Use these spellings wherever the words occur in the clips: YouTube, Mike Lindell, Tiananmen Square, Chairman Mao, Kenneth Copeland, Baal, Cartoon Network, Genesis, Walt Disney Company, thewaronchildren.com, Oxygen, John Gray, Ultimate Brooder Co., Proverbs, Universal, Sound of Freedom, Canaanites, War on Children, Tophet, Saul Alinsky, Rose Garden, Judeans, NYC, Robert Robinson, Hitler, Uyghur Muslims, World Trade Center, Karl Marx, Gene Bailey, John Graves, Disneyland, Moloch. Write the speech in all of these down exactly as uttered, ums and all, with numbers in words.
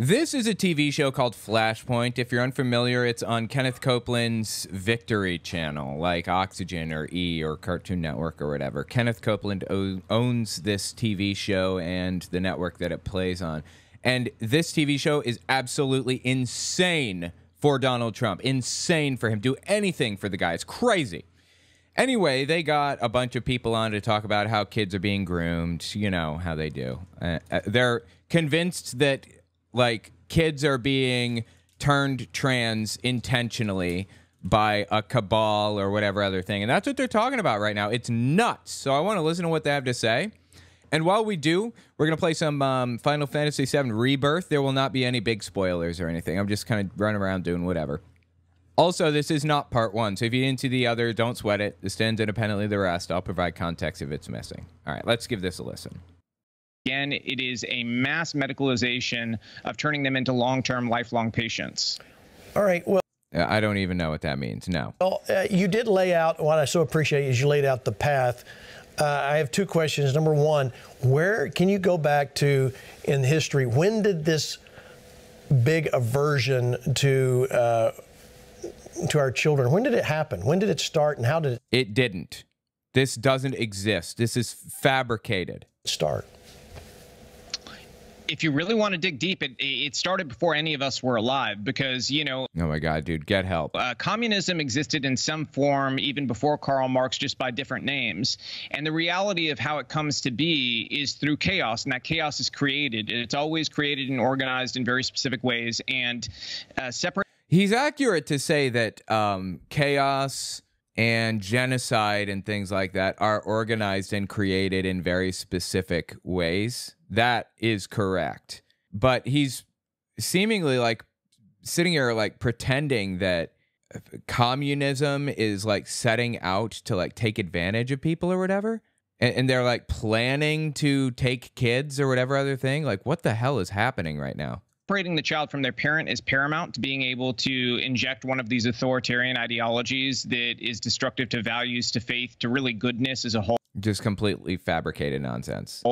This is a T V show called Flashpoint. If you're unfamiliar, it's on Kenneth Copeland's Victory Channel, like Oxygen or E or Cartoon Network or whatever. Kenneth Copeland owns this T V show and the network that it plays on. And this T V show is absolutely insane for Donald Trump. Insane for him. Do anything for the guy. It's crazy. Anyway, they got a bunch of people on to talk about how kids are being groomed. You know how they do. Uh, they're convinced that... like, kids are being turned trans intentionally by a cabal or whatever other thing. And that's what they're talking about right now. It's nuts. So I want to listen to what they have to say. And while we do, we're going to play some um, Final Fantasy seven Rebirth. There will not be any big spoilers or anything. I'm just kind of running around doing whatever. Also, this is not part one. So if you didn't see the other, don't sweat it. This stands independently of the rest. I'll provide context if it's missing. All right, let's give this a listen. Again, it is a mass medicalization of turning them into long-term, lifelong patients. All right. Well, I don't even know what that means. No. Well, uh, you did lay out what I so appreciate is you laid out the path. Uh, I have two questions. Number one, where can you go back to in history? When did this big aversion to uh, to our children? When did it happen? When did it start? And how did it? It didn't. This doesn't exist. This is fabricated. Start. If you really want to dig deep, it, it started before any of us were alive because, you know... Oh, my God, dude, get help. Uh, communism existed in some form even before Karl Marx, just by different names. And the reality of how it comes to be is through chaos, and that chaos is created. It's always created and organized in very specific ways and uh, separate... He's accurate to say that um, chaos and genocide and things like that are organized and created in very specific ways. That is correct. But he's seemingly like sitting here like pretending that communism is like setting out to like take advantage of people or whatever. And, and they're like planning to take kids or whatever other thing. Like what the hell is happening right now? Separating the child from their parent is paramount to being able to inject one of these authoritarian ideologies that is destructive to values, to faith, to really goodness as a whole. Just completely fabricated nonsense.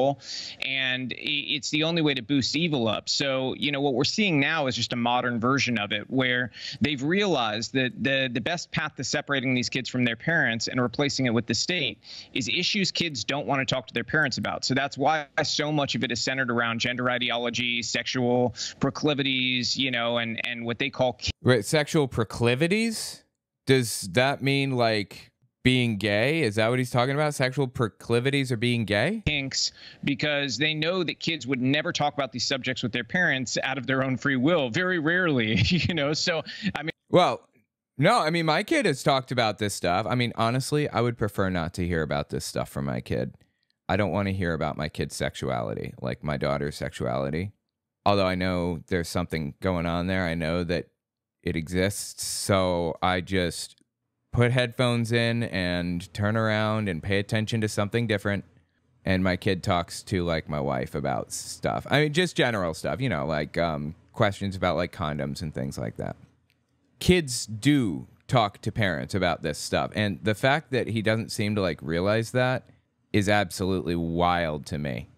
And it's the only way to boost evil up. So, you know, what we're seeing now is just a modern version of it where they've realized that the, the best path to separating these kids from their parents and replacing it with the state is issues kids don't want to talk to their parents about. So that's why so much of it is centered around gender ideology, sexual proclivities, you know, and, and what they call... Right, sexual proclivities? Does that mean, like... being gay? Is that what he's talking about? Sexual proclivities or being gay? Kinks, because they know that kids would never talk about these subjects with their parents out of their own free will. Very rarely, you know, so, I mean. Well, no, I mean, my kid has talked about this stuff. I mean, honestly, I would prefer not to hear about this stuff from my kid. I don't want to hear about my kid's sexuality, like my daughter's sexuality. Although I know there's something going on there. I know that it exists. So I just... put headphones in and turn around and pay attention to something different. And my kid talks to like my wife about stuff. I mean, just general stuff, you know, like um, questions about like condoms and things like that. Kids do talk to parents about this stuff. And the fact that he doesn't seem to like realize that is absolutely wild to me.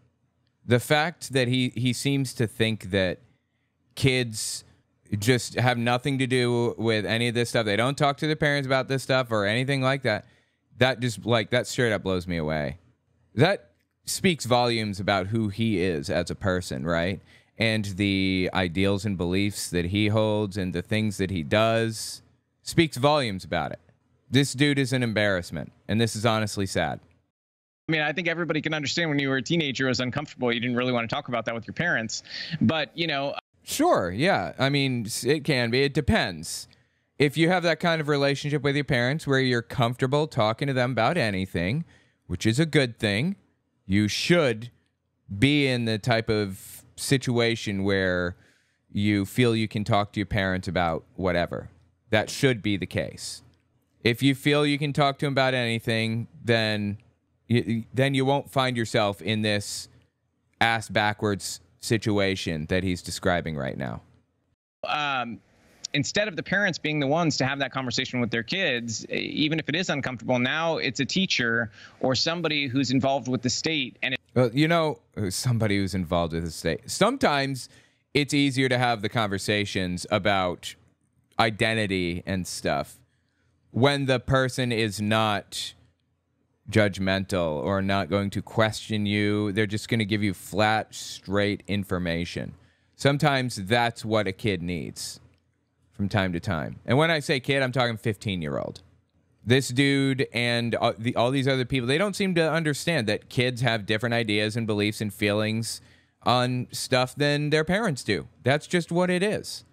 The fact that he, he seems to think that kids... just have nothing to do with any of this stuff. They don't talk to their parents about this stuff or anything like that. That just like that straight up blows me away. That speaks volumes about who he is as a person, right? And the ideals and beliefs that he holds and the things that he does speaks volumes about it. This dude is an embarrassment, and this is honestly sad. I mean, I think everybody can understand when you were a teenager, it was uncomfortable. You didn't really want to talk about that with your parents, but you know, sure, yeah. I mean, it can be. It depends. If you have that kind of relationship with your parents where you're comfortable talking to them about anything, which is a good thing, you should be in the type of situation where you feel you can talk to your parents about whatever. That should be the case. If you feel you can talk to them about anything, then you, then you won't find yourself in this ass-backwards situation. situation that he's describing right now. Um, instead of the parents being the ones to have that conversation with their kids, even if it is uncomfortable, now it's a teacher or somebody who's involved with the state. And it well, you know, somebody who's involved with the state. Sometimes it's easier to have the conversations about identity and stuff when the person is not judgmental or not going to question you. They're just going to give you flat, straight information. Sometimes that's what a kid needs from time to time. And when I say kid, I'm talking fifteen-year-old. This dude and all, the, all these other people, they don't seem to understand that kids have different ideas and beliefs and feelings on stuff than their parents do. That's just what it is.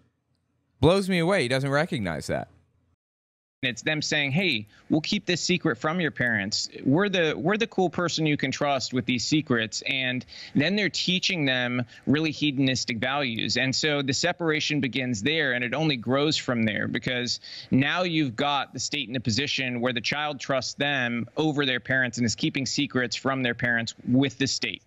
Blows me away. He doesn't recognize that. It's them saying, hey, we'll keep this secret from your parents. We're the we're the cool person you can trust with these secrets. And then they're teaching them really hedonistic values. And so the separation begins there, and it only grows from there, because now you've got the state in a position where the child trusts them over their parents and is keeping secrets from their parents with the state.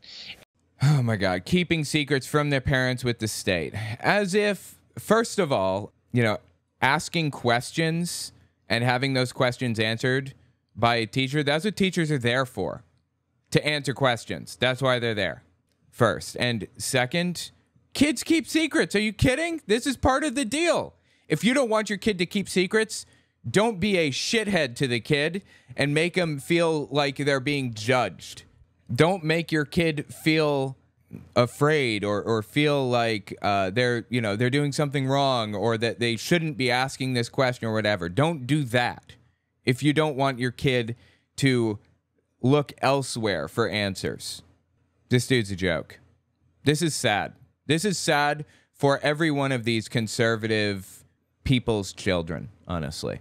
Oh, my God. Keeping secrets from their parents with the state. As if, first of all, you know, asking questions and having those questions answered by a teacher, that's what teachers are there for, to answer questions. That's why they're there, first. And second, kids keep secrets. Are you kidding? This is part of the deal. If you don't want your kid to keep secrets, don't be a shithead to the kid and make them feel like they're being judged. Don't make your kid feel afraid or, or feel like uh, they're, you know, they're doing something wrong or that they shouldn't be asking this question or whatever. Don't do that if you don't want your kid to look elsewhere for answers. This dude's a joke. This is sad. This is sad for every one of these conservative people's children, honestly.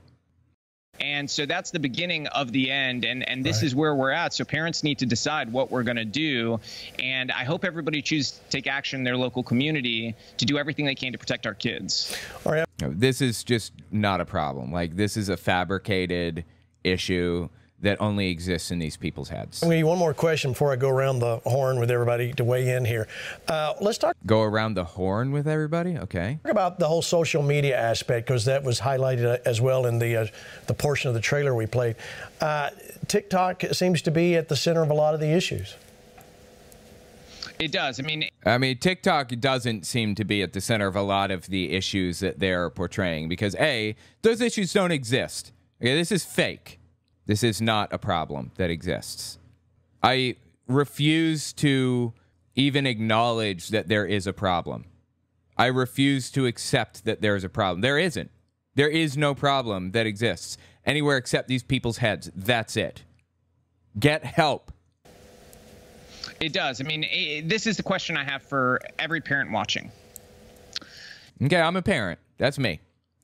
And so that's the beginning of the end. And, and this right. is where we're at. So parents need to decide what we're going to do. And I hope everybody chooses to take action in their local community to do everything they can to protect our kids. All right. This is just not a problem. Like, this is a fabricated issue that only exists in these people's heads. I mean, one more question before I go around the horn with everybody to weigh in here. Uh, let's talk. Go around the horn with everybody? Okay. Talk about the whole social media aspect, because that was highlighted as well in the, uh, the portion of the trailer we played. Uh, TikTok seems to be at the center of a lot of the issues. It does. I mean, I mean, TikTok doesn't seem to be at the center of a lot of the issues that they're portraying, because A, those issues don't exist. Okay, this is fake. This is not a problem that exists. I refuse to even acknowledge that there is a problem. I refuse to accept that there is a problem. There isn't. There is no problem that exists anywhere except these people's heads. That's it. Get help. It does. I mean, it, this is the question I have for every parent watching. Okay, I'm a parent. That's me.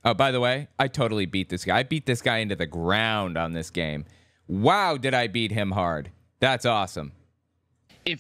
Oh, by the way, I totally beat this guy. I beat this guy into the ground on this game. Wow, did I beat him hard. That's awesome. If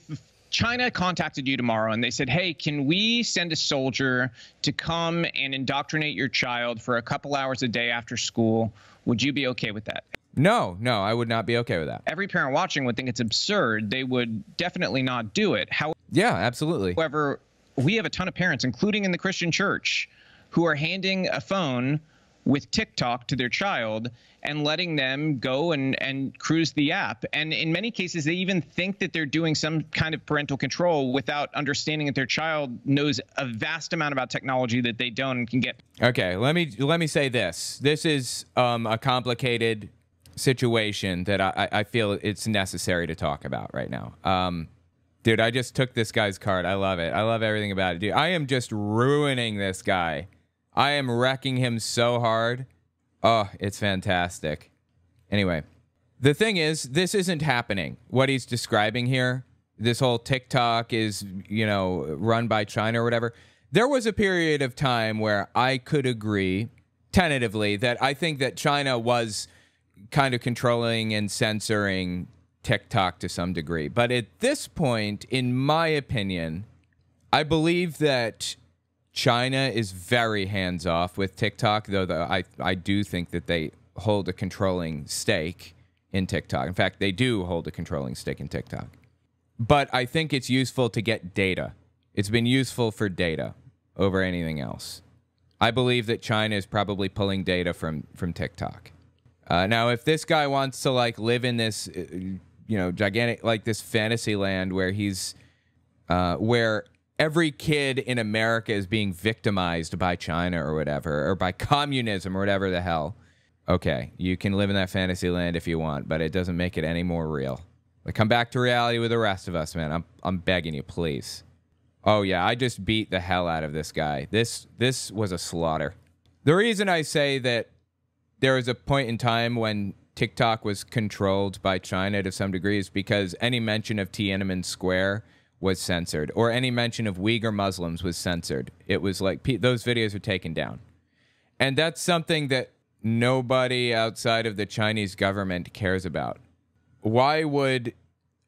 China contacted you tomorrow and they said, hey, can we send a soldier to come and indoctrinate your child for a couple hours a day after school, would you be okay with that? No, no, I would not be okay with that. Every parent watching would think it's absurd. They would definitely not do it. How yeah, absolutely. However, we have a ton of parents, including in the Christian church, who are handing a phone with TikTok to their child and letting them go and, and cruise the app. And in many cases, they even think that they're doing some kind of parental control without understanding that their child knows a vast amount about technology that they don't and can get. Okay, let me let me say this. This is um, a complicated situation that I, I feel it's necessary to talk about right now. Um, dude, I just took this guy's card. I love it. I love everything about it. Dude, I am just ruining this guy. I am wrecking him so hard. Oh, it's fantastic. Anyway, the thing is, this isn't happening. What he's describing here, this whole TikTok is, you know, run by China or whatever. There was a period of time where I could agree tentatively that I think that China was kind of controlling and censoring TikTok to some degree. But at this point, in my opinion, I believe that China is very hands-off with TikTok, though the, I, I do think that they hold a controlling stake in TikTok. In fact, they do hold a controlling stake in TikTok. But I think it's useful to get data. It's been useful for data over anything else. I believe that China is probably pulling data from, from TikTok. Uh, now, if this guy wants to, like, live in this, you know, gigantic, like, this fantasy land where he's, uh, where... every kid in America is being victimized by China or whatever, or by communism or whatever the hell. Okay, you can live in that fantasy land if you want, but it doesn't make it any more real. Like, come back to reality with the rest of us, man. I'm, I'm begging you, please. Oh, yeah, I just beat the hell out of this guy. This, this was a slaughter. The reason I say that there was a point in time when TikTok was controlled by China to some degree is because any mention of Tiananmen Square was censored, or any mention of Uyghur Muslims was censored. It was like, those videos were taken down. And that's something that nobody outside of the Chinese government cares about. Why would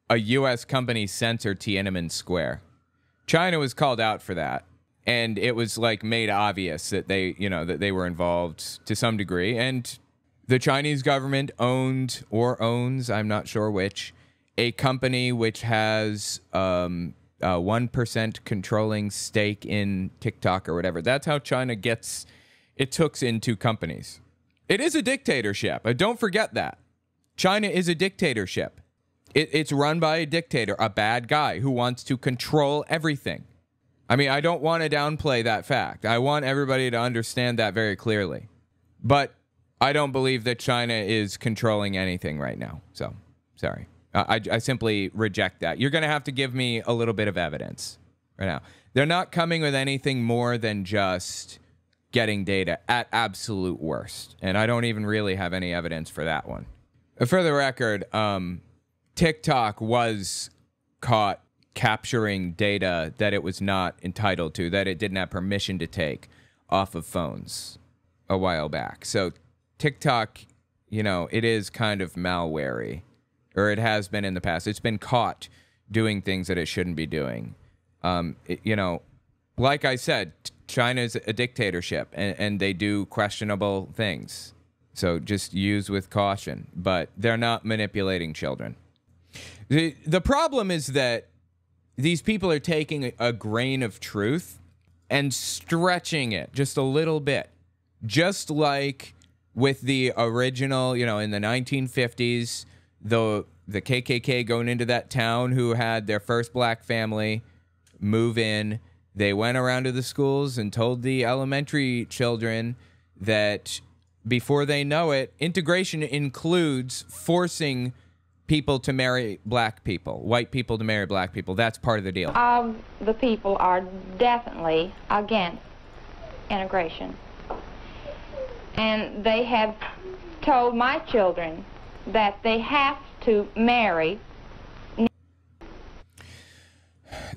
a U S company censor Tiananmen Square? China was called out for that. And it was like made obvious that they, you know, that they were involved to some degree. And the Chinese government owned or owns, I'm not sure which, a company which has um, a one percent controlling stake in TikTok or whatever. That's how China gets its hooks into companies. It is a dictatorship. Don't forget that. China is a dictatorship. It, it's run by a dictator, a bad guy who wants to control everything. I mean, I don't want to downplay that fact. I want everybody to understand that very clearly. But I don't believe that China is controlling anything right now. So, sorry. I, I simply reject that. You're going to have to give me a little bit of evidence right now. They're not coming with anything more than just getting data at absolute worst. And I don't even really have any evidence for that one. For the record, um, TikTok was caught capturing data that it was not entitled to, that it didn't have permission to take off of phones a while back. So, TikTok, you know, it is kind of malware-y, or it has been in the past. It's been caught doing things that it shouldn't be doing. Um, it, you know, like I said, China's a dictatorship, and, and they do questionable things. So just use with caution. But they're not manipulating children. The, the problem is that these people are taking a, a grain of truth and stretching it just a little bit, just like with the original, you know, in the nineteen fifties, the, the K K K going into that town who had their first black family move in, they went around to the schools and told the elementary children that before they know it, integration includes forcing people to marry black people, white people to marry black people. That's part of the deal. Um, the people are definitely against integration. And they have told my children that they have to marry.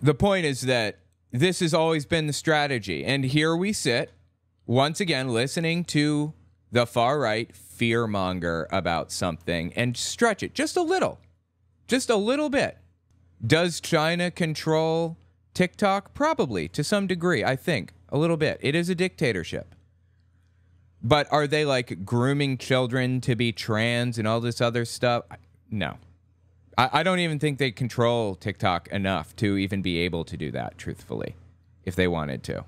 The point is that this has always been the strategy. And here we sit, once again, listening to the far right fearmonger about something and stretch it just a little, just a little bit. Does China control TikTok? Probably, to some degree, I think, a little bit. It is a dictatorship. But are they, like, grooming children to be trans and all this other stuff? No. I, I don't even think they control TikTok enough to even be able to do that, truthfully, if they wanted to.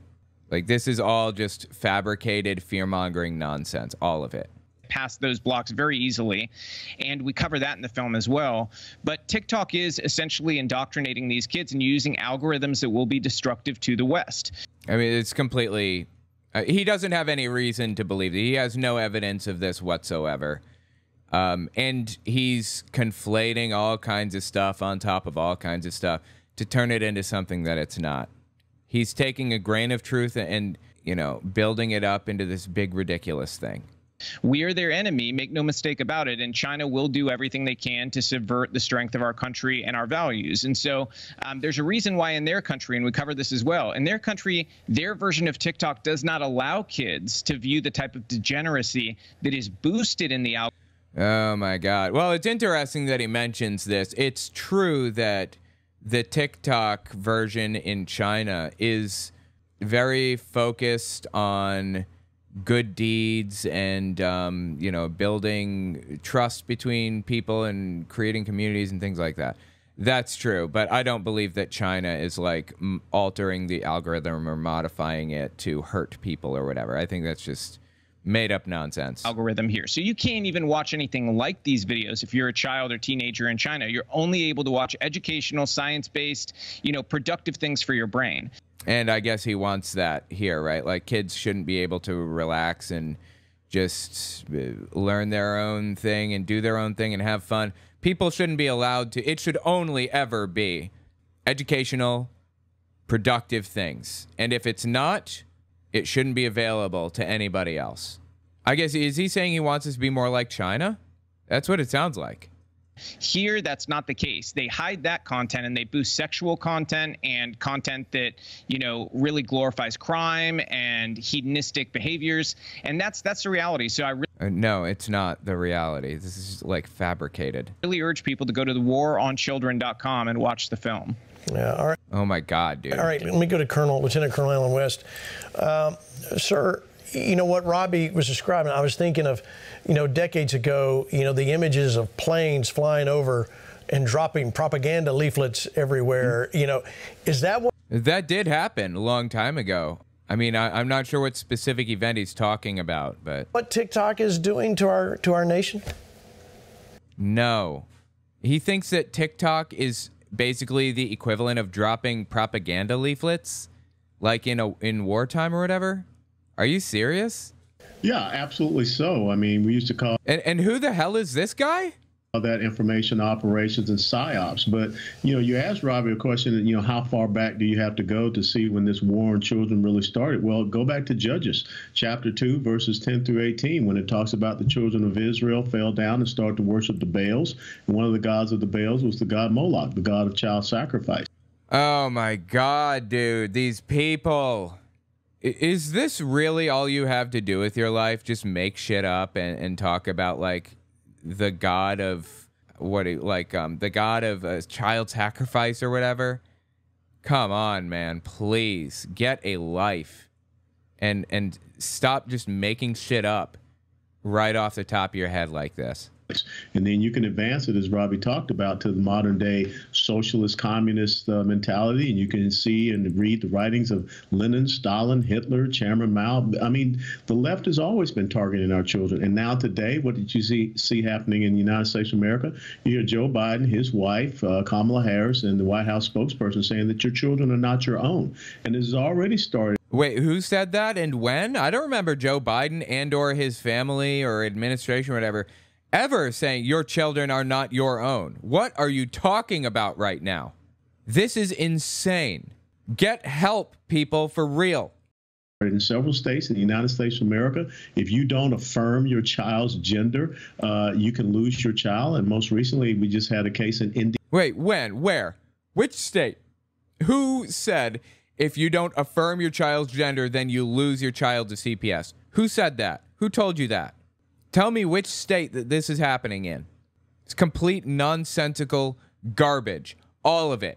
Like, this is all just fabricated, fear-mongering nonsense, all of it. Past those blocks very easily, and we cover that in the film as well. But TikTok is essentially indoctrinating these kids and using algorithms that will be destructive to the West. I mean, it's completely... Uh, he doesn't have any reason to believe that. He has no evidence of this whatsoever. Um, and he's conflating all kinds of stuff on top of all kinds of stuff to turn it into something that it's not. He's taking a grain of truth and, you know, building it up into this big, ridiculous thing. We are their enemy, make no mistake about it, and China will do everything they can to subvert the strength of our country and our values. And so um, there's a reason why in their country, and we cover this as well, in their country, their version of TikTok does not allow kids to view the type of degeneracy that is boosted in the algorithm. Oh, my God. Well, it's interesting that he mentions this. It's true that the TikTok version in China is very focused on good deeds and, um, you know, building trust between people and creating communities and things like that. That's true. But I don't believe that China is like m altering the algorithm or modifying it to hurt people or whatever. I think that's just made-up nonsense algorithm here. So you can't even watch anything like these videos if you're a child or teenager in China. You're only able to watch educational, science-based, you know, productive things for your brain. And I guess he wants that here, right? Like, kids shouldn't be able to relax and just learn their own thing and do their own thing and have fun. People shouldn't be allowed to. It should only ever be educational, productive things. And if it's not, it shouldn't be available to anybody else. I guess, is he saying he wants us to be more like China? That's what it sounds like. Here, that's not the case. They hide that content and they boost sexual content and content that, you know, really glorifies crime and hedonistic behaviors. And that's that's the reality. So I really uh, no, it's not the reality. This is like fabricated. Really urge people to go to the war on children dot com and watch the film. Yeah. All right. Oh my God, dude. All right. Let me go to Colonel Lieutenant Colonel Allen West, um, sir. You know what Robbie was describing, I was thinking of, you know, decades ago, you know, the images of planes flying over and dropping propaganda leaflets everywhere. You know, is that what? That did happen a long time ago. I mean, I, I'm not sure what specific event he's talking about, but what TikTok is doing to our to our nation? No, he thinks that TikTok is basically the equivalent of dropping propaganda leaflets, like in a in wartime or whatever. Are you serious? Yeah, absolutely so. I mean, we used to call... And, and who the hell is this guy? That information operations and psyops. But, you know, you asked Robbie a question, you know, how far back do you have to go to see when this war on children really started? Well, go back to Judges, chapter two, verses ten through eighteen, when it talks about the children of Israel fell down and started to worship the Baals. And one of the gods of the Baals was the god Moloch, the god of child sacrifice. Oh, my God, dude. These people... Is this really all you have to do with your life? Just make shit up and, and talk about like the god of what, like um the god of uh, child sacrifice or whatever? Come on, man, please get a life and and stop just making shit up right off the top of your head like this. And then you can advance it, as Robbie talked about, to the modern-day socialist, communist uh, mentality. And you can see and read the writings of Lenin, Stalin, Hitler, Chairman Mao. I mean, the left has always been targeting our children. And now today, what did you see, see happening in the United States of America? You hear Joe Biden, his wife, uh, Kamala Harris, and the White House spokesperson saying that your children are not your own. And this has already started. Wait, who said that and when? I don't remember Joe Biden and or his family or administration or whatever ever saying your children are not your own. What are you talking about right now? This is insane. Get help, people, for real. In several states in the United States of America, if you don't affirm your child's gender, uh, you can lose your child. And most recently, we just had a case in India. Wait, when? Where? Which state? Who said if you don't affirm your child's gender, then you lose your child to C P S? Who said that? Who told you that? Tell me which state that this is happening in. It's complete nonsensical garbage. All of it.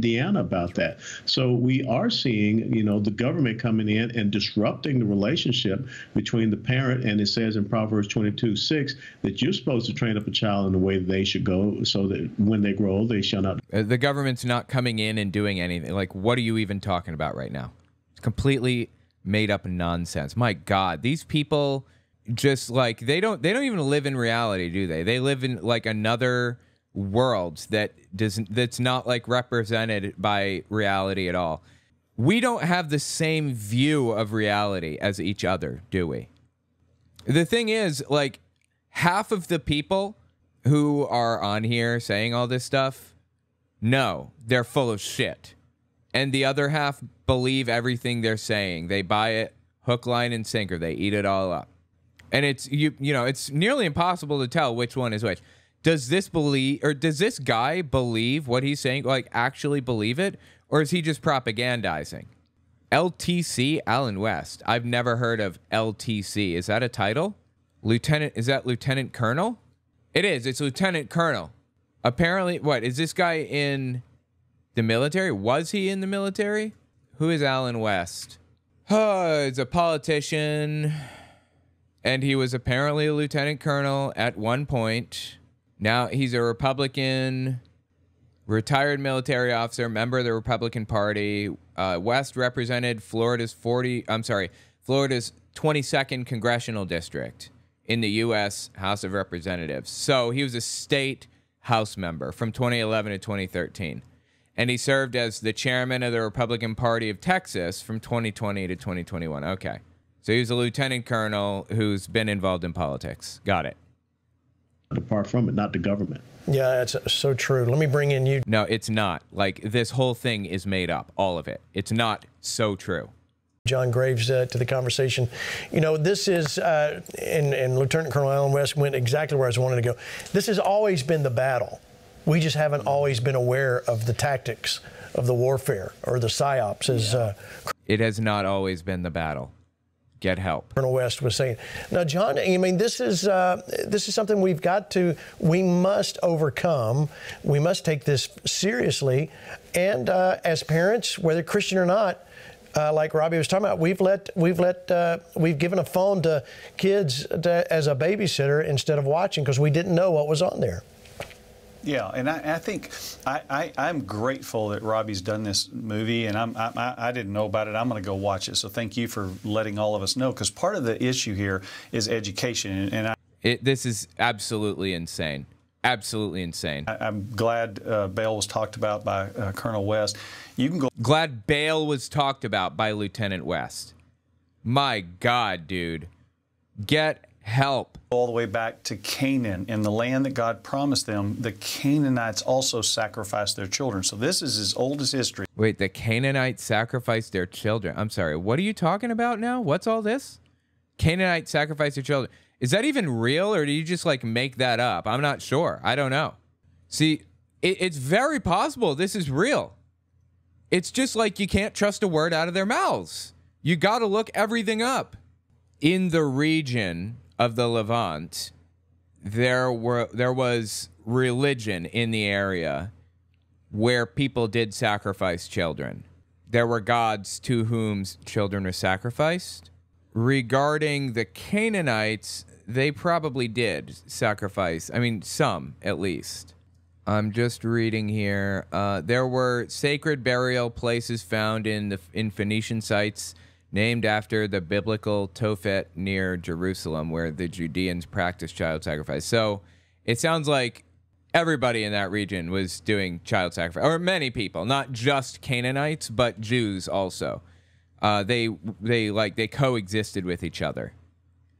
Indiana about that. So we are seeing, you know, the government coming in and disrupting the relationship between the parent, and it says in Proverbs twenty-two six that you're supposed to train up a child in the way that they should go so that when they grow old, they shall not. The government's not coming in and doing anything. Like, what are you even talking about right now? It's completely made up nonsense. My God, these people... Just like they don't they don't even live in reality, do they? They live in like another world that doesn't that's not like represented by reality at all. We don't have the same view of reality as each other, do we? The thing is, like, half of the people who are on here saying all this stuff, no, they're full of shit. And the other half believe everything they're saying. They buy it hook, line, and sinker. They eat it all up. And it's you you know it's nearly impossible to tell which one is which. Does this believe or does this guy believe what he's saying? Like actually believe it, or is he just propagandizing? L T C Allen West. I've never heard of L T C. Is that a title? Lieutenant? Is that Lieutenant Colonel? It is. It's Lieutenant Colonel. Apparently, what is this guy in the military? Was he in the military? Who is Allen West? Oh, he's a politician. And he was apparently a lieutenant colonel at one point. Now he's a Republican, retired military officer, member of the Republican Party. Uh, West represented Florida's forty. I'm sorry, Florida's twenty-second Congressional District in the U S House of Representatives. So he was a state House member from twenty eleven to twenty thirteen. And he served as the chairman of the Republican Party of Texas from twenty twenty to twenty twenty-one. Okay. So he was a lieutenant colonel who's been involved in politics. Got it. Depart from it, not the government. Yeah, that's so true. Let me bring in you. No, it's not. Like, this whole thing is made up, all of it. It's not so true. John Graves uh, to the conversation. You know, this is, uh, and, and Lieutenant Colonel Allen West went exactly where I was wanting to go. This has always been the battle. We just haven't always been aware of the tactics of the warfare or the psyops. As, yeah. uh, it has not always been the battle. Get help. Colonel West was saying. Now, John, I mean, this is uh, this is something we've got to, we must overcome. We must take this seriously. And uh, as parents, whether Christian or not, uh, like Robbie was talking about, we've let we've let uh, we've given a phone to kids to, as a babysitter instead of watching because we didn't know what was on there. Yeah, and I, I think I, I, I'm grateful that Robbie's done this movie, and I'm, I, I didn't know about it. I'm going to go watch it. So thank you for letting all of us know, because part of the issue here is education. And I, it, this is absolutely insane. Absolutely insane. I, I'm glad uh, Bail was talked about by uh, Colonel West. You can go. Glad Bail was talked about by Lieutenant West. My God, dude, get help. All the way back to Canaan and the land that God promised them, the Canaanites also sacrificed their children. So this is as old as history. Wait, the Canaanites sacrificed their children. I'm sorry, what are you talking about now? What's all this? Canaanites sacrificed their children. Is that even real, or do you just like make that up? I'm not sure. I don't know. See, it, it's very possible this is real. It's just like you can't trust a word out of their mouths. You got to look everything up. In the region of the Levant, there were there was religion in the area where people did sacrifice children. There were gods to whom children were sacrificed. Regarding the Canaanites, they probably did sacrifice. I mean, some at least. I'm just reading here. Uh, there were sacred burial places found in the in Phoenician sites, named after the biblical Tophet near Jerusalem, where the Judeans practiced child sacrifice. So it sounds like everybody in that region was doing child sacrifice, or many people, not just Canaanites, but Jews also. Uh, they they like they coexisted with each other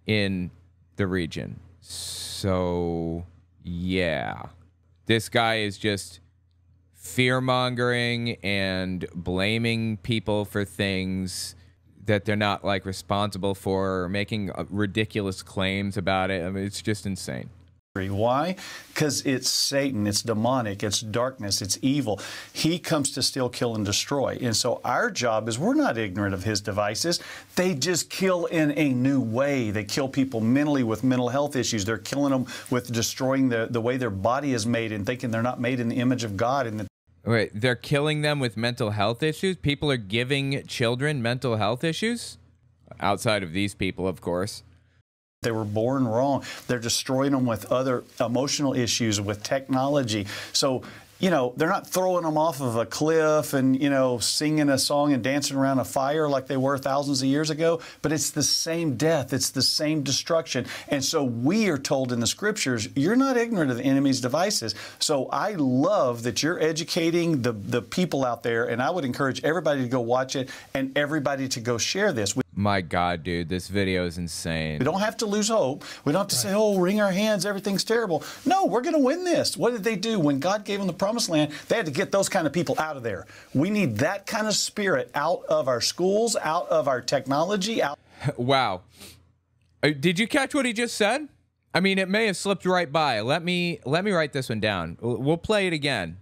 in the region. So yeah, this guy is just fear-mongering and blaming people for things that they're not like responsible for, or making uh, ridiculous claims about it. I mean, it's just insane. Why? Because it's Satan, it's demonic, it's darkness, it's evil. He comes to steal, kill, and destroy. And so our job is, we're not ignorant of his devices. They just kill in a new way. They kill people mentally with mental health issues. They're killing them with destroying the, the way their body is made and thinking they're not made in the image of God. And that Wait, they're killing them with mental health issues? People are giving children mental health issues? Outside of these people, of course. They were born wrong. They're destroying them with other emotional issues, with technology. So, you know, they're not throwing them off of a cliff and, you know, singing a song and dancing around a fire like they were thousands of years ago, but it's the same death. It's the same destruction. And so we are told in the scriptures, you're not ignorant of the enemy's devices. So I love that you're educating the, the people out there, and I would encourage everybody to go watch it and everybody to go share this. We My God, dude, this video is insane. We don't have to lose hope. We don't have to right. say, oh, wring our hands, everything's terrible. No, we're going to win this. What did they do? When God gave them the promised land, they had to get those kind of people out of there. We need that kind of spirit out of our schools, out of our technology. Out wow. Did you catch what he just said? I mean, it may have slipped right by. Let me, let me write this one down. We'll play it again.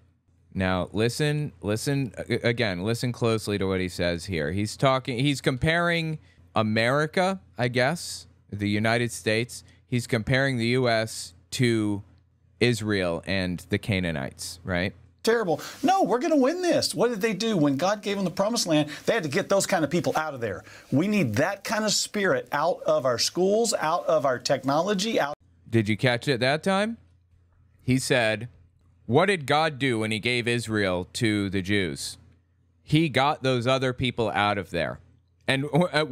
Now, listen, listen, again, listen closely to what he says here. He's talking, he's comparing America, I guess, the United States. He's comparing the U S to Israel and the Canaanites, right? Terrible. No, we're going to win this. What did they do? When God gave them the promised land, they had to get those kind of people out of there. We need that kind of spirit out of our schools, out of our technology. Out. Did you catch it that time? He said, what did God do when he gave Israel to the Jews? He got those other people out of there. And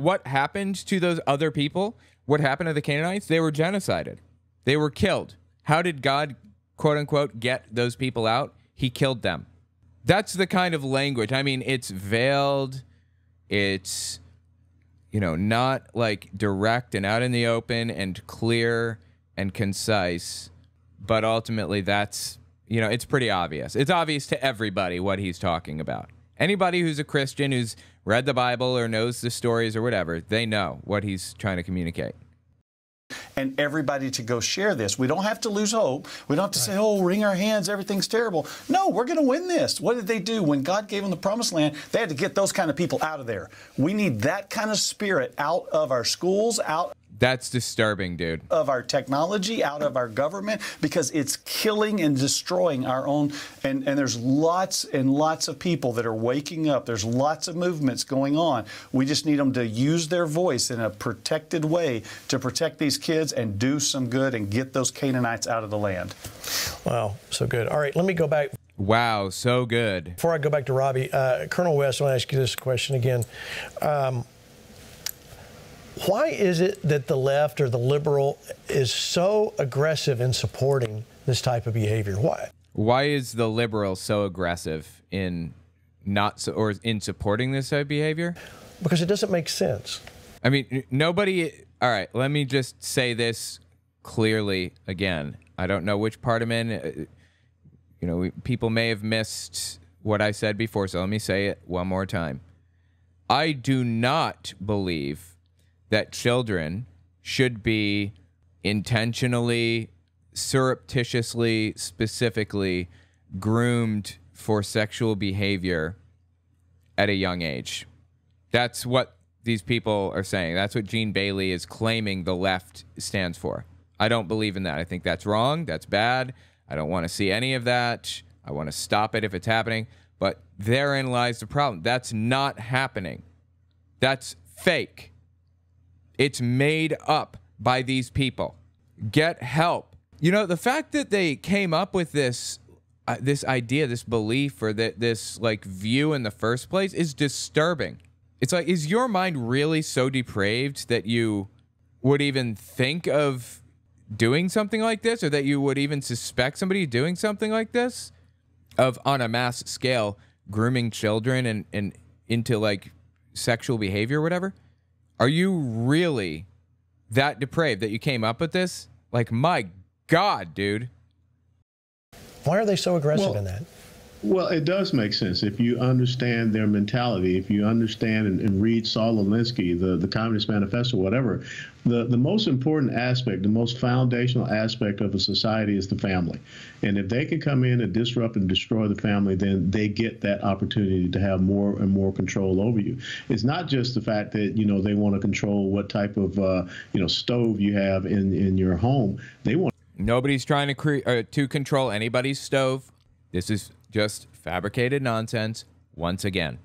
what happened to those other people? What happened to the Canaanites? They were genocided. They were killed. How did God, quote unquote, get those people out? He killed them. That's the kind of language. I mean, it's veiled. It's, you know, not like direct and out in the open and clear and concise. But ultimately, that's, you know, it's pretty obvious. It's obvious to everybody what he's talking about. Anybody who's a Christian, who's read the Bible or knows the stories or whatever, they know what he's trying to communicate. And everybody to go share this. We don't have to lose hope. We don't have to right. say, oh, wring our hands, everything's terrible. No, we're going to win this. What did they do? When God gave them the promised land, they had to get those kind of people out of there. We need that kind of spirit out of our schools, out That's disturbing, dude. Of our technology, out of our government, because it's killing and destroying our own. And, and there's lots and lots of people that are waking up. There's lots of movements going on. We just need them to use their voice in a protected way to protect these kids and do some good and get those Canaanites out of the land. Wow, so good. All right, let me go back. Wow, so good. Before I go back to Robbie, uh, Colonel West, I want to ask you this question again. Um, Why is it that the left or the liberal is so aggressive in supporting this type of behavior? Why? Why is the liberal so aggressive in not so, or in supporting this type of behavior? Because it doesn't make sense. I mean, nobody. All right, let me just say this clearly again. I don't know which part I'm in. You know, we, people may have missed what I said before, so let me say it one more time. I do not believe that children should be intentionally, surreptitiously, specifically groomed for sexual behavior at a young age. That's what these people are saying. That's what Gene Bailey is claiming the left stands for. I don't believe in that. I think that's wrong. That's bad. I don't want to see any of that. I want to stop it if it's happening. But therein lies the problem. That's not happening. That's fake. It's made up by these people. Get help. You know, the fact that they came up with this uh, this idea, this belief, or that this like view in the first place is disturbing. It's like, is your mind really so depraved that you would even think of doing something like this, or that you would even suspect somebody doing something like this, of on a mass scale grooming children and, and into like sexual behavior or whatever? Are you really that depraved that you came up with this? Like, my God, dude. Why are they so aggressive well, in that? Well, it does make sense if you understand their mentality, if you understand and, and read Saul Alinsky, the, the Communist Manifesto, whatever. The, the most important aspect, the most foundational aspect of a society is the family. And if they can come in and disrupt and destroy the family, then they get that opportunity to have more and more control over you. It's not just the fact that, you know, they want to control what type of, uh, you know, stove you have in, in your home. They want. Nobody's trying to cre- uh, to control anybody's stove. This is just fabricated nonsense once again.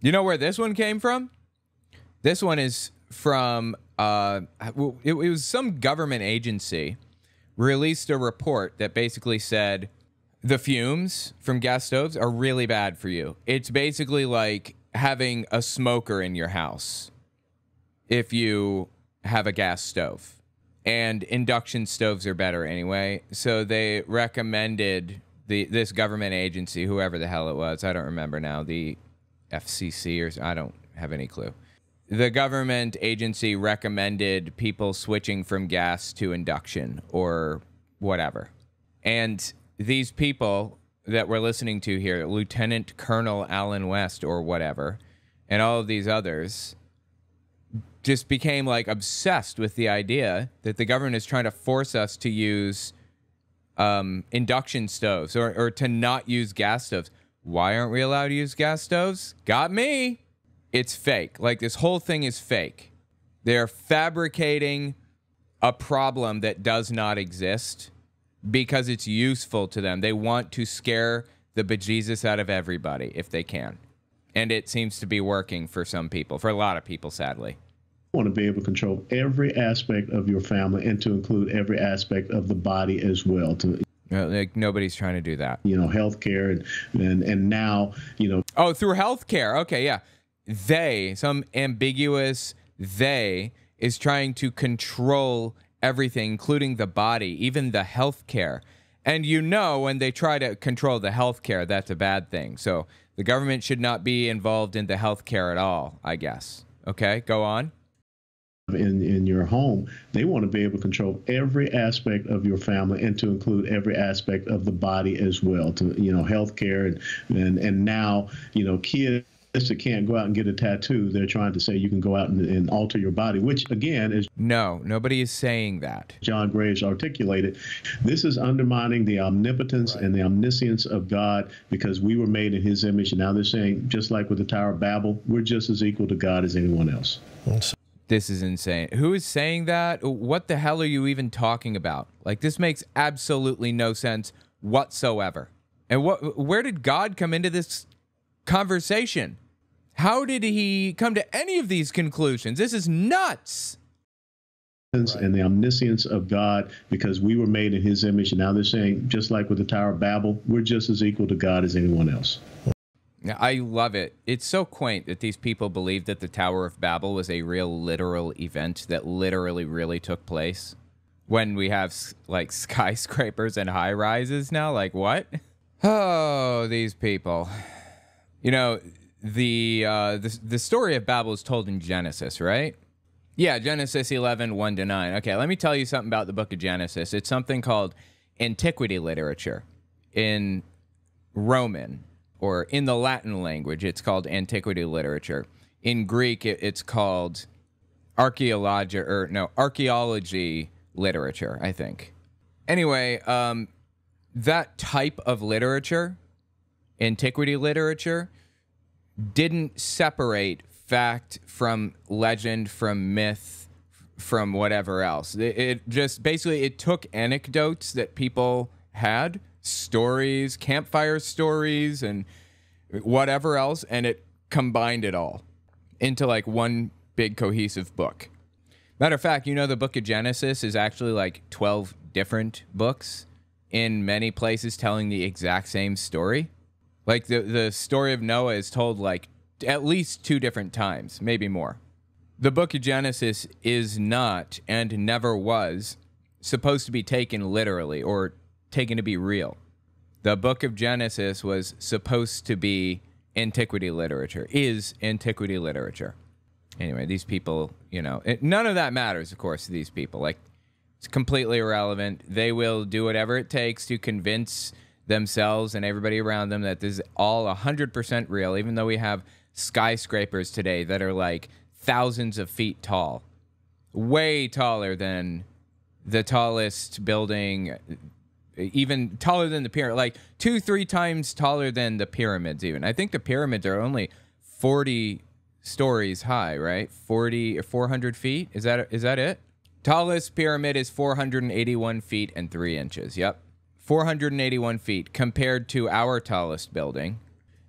You know where this one came from? This one is from... Uh, it, it was some government agency released a report that basically said the fumes from gas stoves are really bad for you. It's basically like having a smoker in your house if you have a gas stove. And induction stoves are better anyway. So they recommended the this government agency, whoever the hell it was, I don't remember now, the F C C or I don't have any clue. The government agency recommended people switching from gas to induction or whatever. And these people that we're listening to here, Lieutenant Colonel Allen West or whatever, and all of these others just became like obsessed with the idea that the government is trying to force us to use um, induction stoves or, or to not use gas stoves. Why aren't we allowed to use gas stoves? Got me. It's fake. Like, this whole thing is fake. They're fabricating a problem that does not exist because it's useful to them. They want to scare the bejesus out of everybody if they can. And it seems to be working for some people, for a lot of people, sadly. Want to be able to control every aspect of your family and to include every aspect of the body as well. To Like, nobody's trying to do that. You know, healthcare and, and, and now, you know. Oh, through healthcare. Okay, yeah. they, some ambiguous they, is trying to control everything, including the body, even the healthcare. And you know, when they try to control the healthcare, that's a bad thing. So the government should not be involved in the healthcare at all, I guess. Okay, go on. In, in your home, they want to be able to control every aspect of your family, and to include every aspect of the body as well, to, you know, healthcare and, and, and now, you know, kids that can't go out and get a tattoo, they're trying to say you can go out and, and alter your body, which again is... No, nobody is saying that. John Gray has articulated, this is undermining the omnipotence right. and the omniscience of God, because we were made in his image, and now they're saying, just like with the Tower of Babel, we're just as equal to God as anyone else. That's This is insane. Who is saying that? What the hell are you even talking about? Like, this makes absolutely no sense whatsoever. And what, where did God come into this conversation? How did he come to any of these conclusions? This is nuts. And the omniscience of God, because we were made in his image, and now they're saying, just like with the Tower of Babel, we're just as equal to God as anyone else. I love it. It's so quaint that these people believe that the Tower of Babel was a real literal event that literally really took place, when we have like skyscrapers and high rises now. Like, what? Oh, these people. You know, the, uh, the, the story of Babel is told in Genesis, right? Yeah, Genesis eleven, one to nine. Okay, let me tell you something about the book of Genesis. It's something called antiquity literature in Roman, or in the Latin language, it's called antiquity literature. In Greek, it's called archaeology, or no, archaeology literature, I think. Anyway, um, that type of literature, antiquity literature, didn't separate fact from legend, from myth, from whatever else. It, it just basically, it took anecdotes that people had, stories, campfire stories, and whatever else, and it combined it all into like one big cohesive book. Matter of fact, you know, the book of Genesis is actually like twelve different books in many places telling the exact same story. Like the, the story of Noah is told like at least two different times, maybe more. The book of Genesis is not, and never was, supposed to be taken literally or taken to be real. The book of Genesis was supposed to be antiquity literature, is antiquity literature. Anyway, these people, you know, it, none of that matters, of course, to these people. Like, it's completely irrelevant. They will do whatever it takes to convince themselves and everybody around them that this is all one hundred percent real, even though we have skyscrapers today that are like thousands of feet tall, way taller than the tallest building, even taller than the pyramid, like two, three times taller than the pyramids even. I think the pyramids are only forty stories high, right? forty or four hundred feet. Is that, is that it? Tallest pyramid is four hundred eighty-one feet and three inches. Yep. four hundred eighty-one feet compared to our tallest building.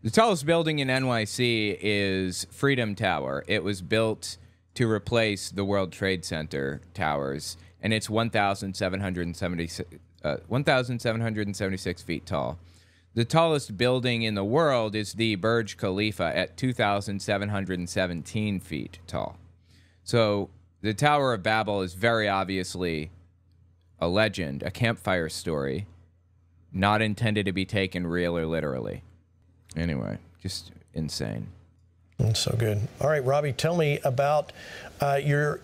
The tallest building in N Y C is Freedom Tower. It was built to replace the World Trade Center towers, and it's one thousand seven hundred seventy-six... Uh, one thousand seven hundred seventy-six feet tall. The tallest building in the world is the Burj Khalifa at two thousand seven hundred seventeen feet tall. So the Tower of Babel is very obviously a legend, a campfire story, not intended to be taken real or literally. Anyway, just insane. That's so good. All right, Robbie, tell me about uh, your...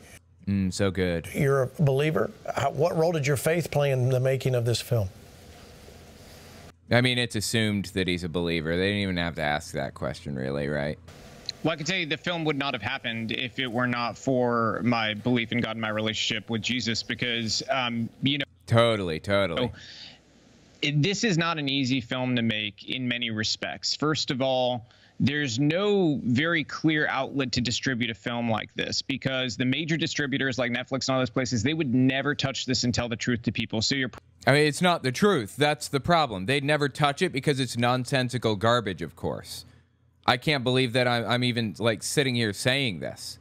Mm, so good. You're a believer. How, what role did your faith play in the making of this film? I mean, it's assumed that he's a believer. They didn't even have to ask that question, really, right? Well, I can tell you the film would not have happened if it were not for my belief in God and my relationship with Jesus, because, um, you know... Totally, totally. So, this is not an easy film to make in many respects. First of all, there's no very clear outlet to distribute a film like this, because the major distributors like Netflix and all those places, they would never touch this and tell the truth to people. So you're... I mean, it's not the truth. That's the problem. They'd never touch it because it's nonsensical garbage, of course. I can't believe that I'm, I'm even, like, sitting here saying this.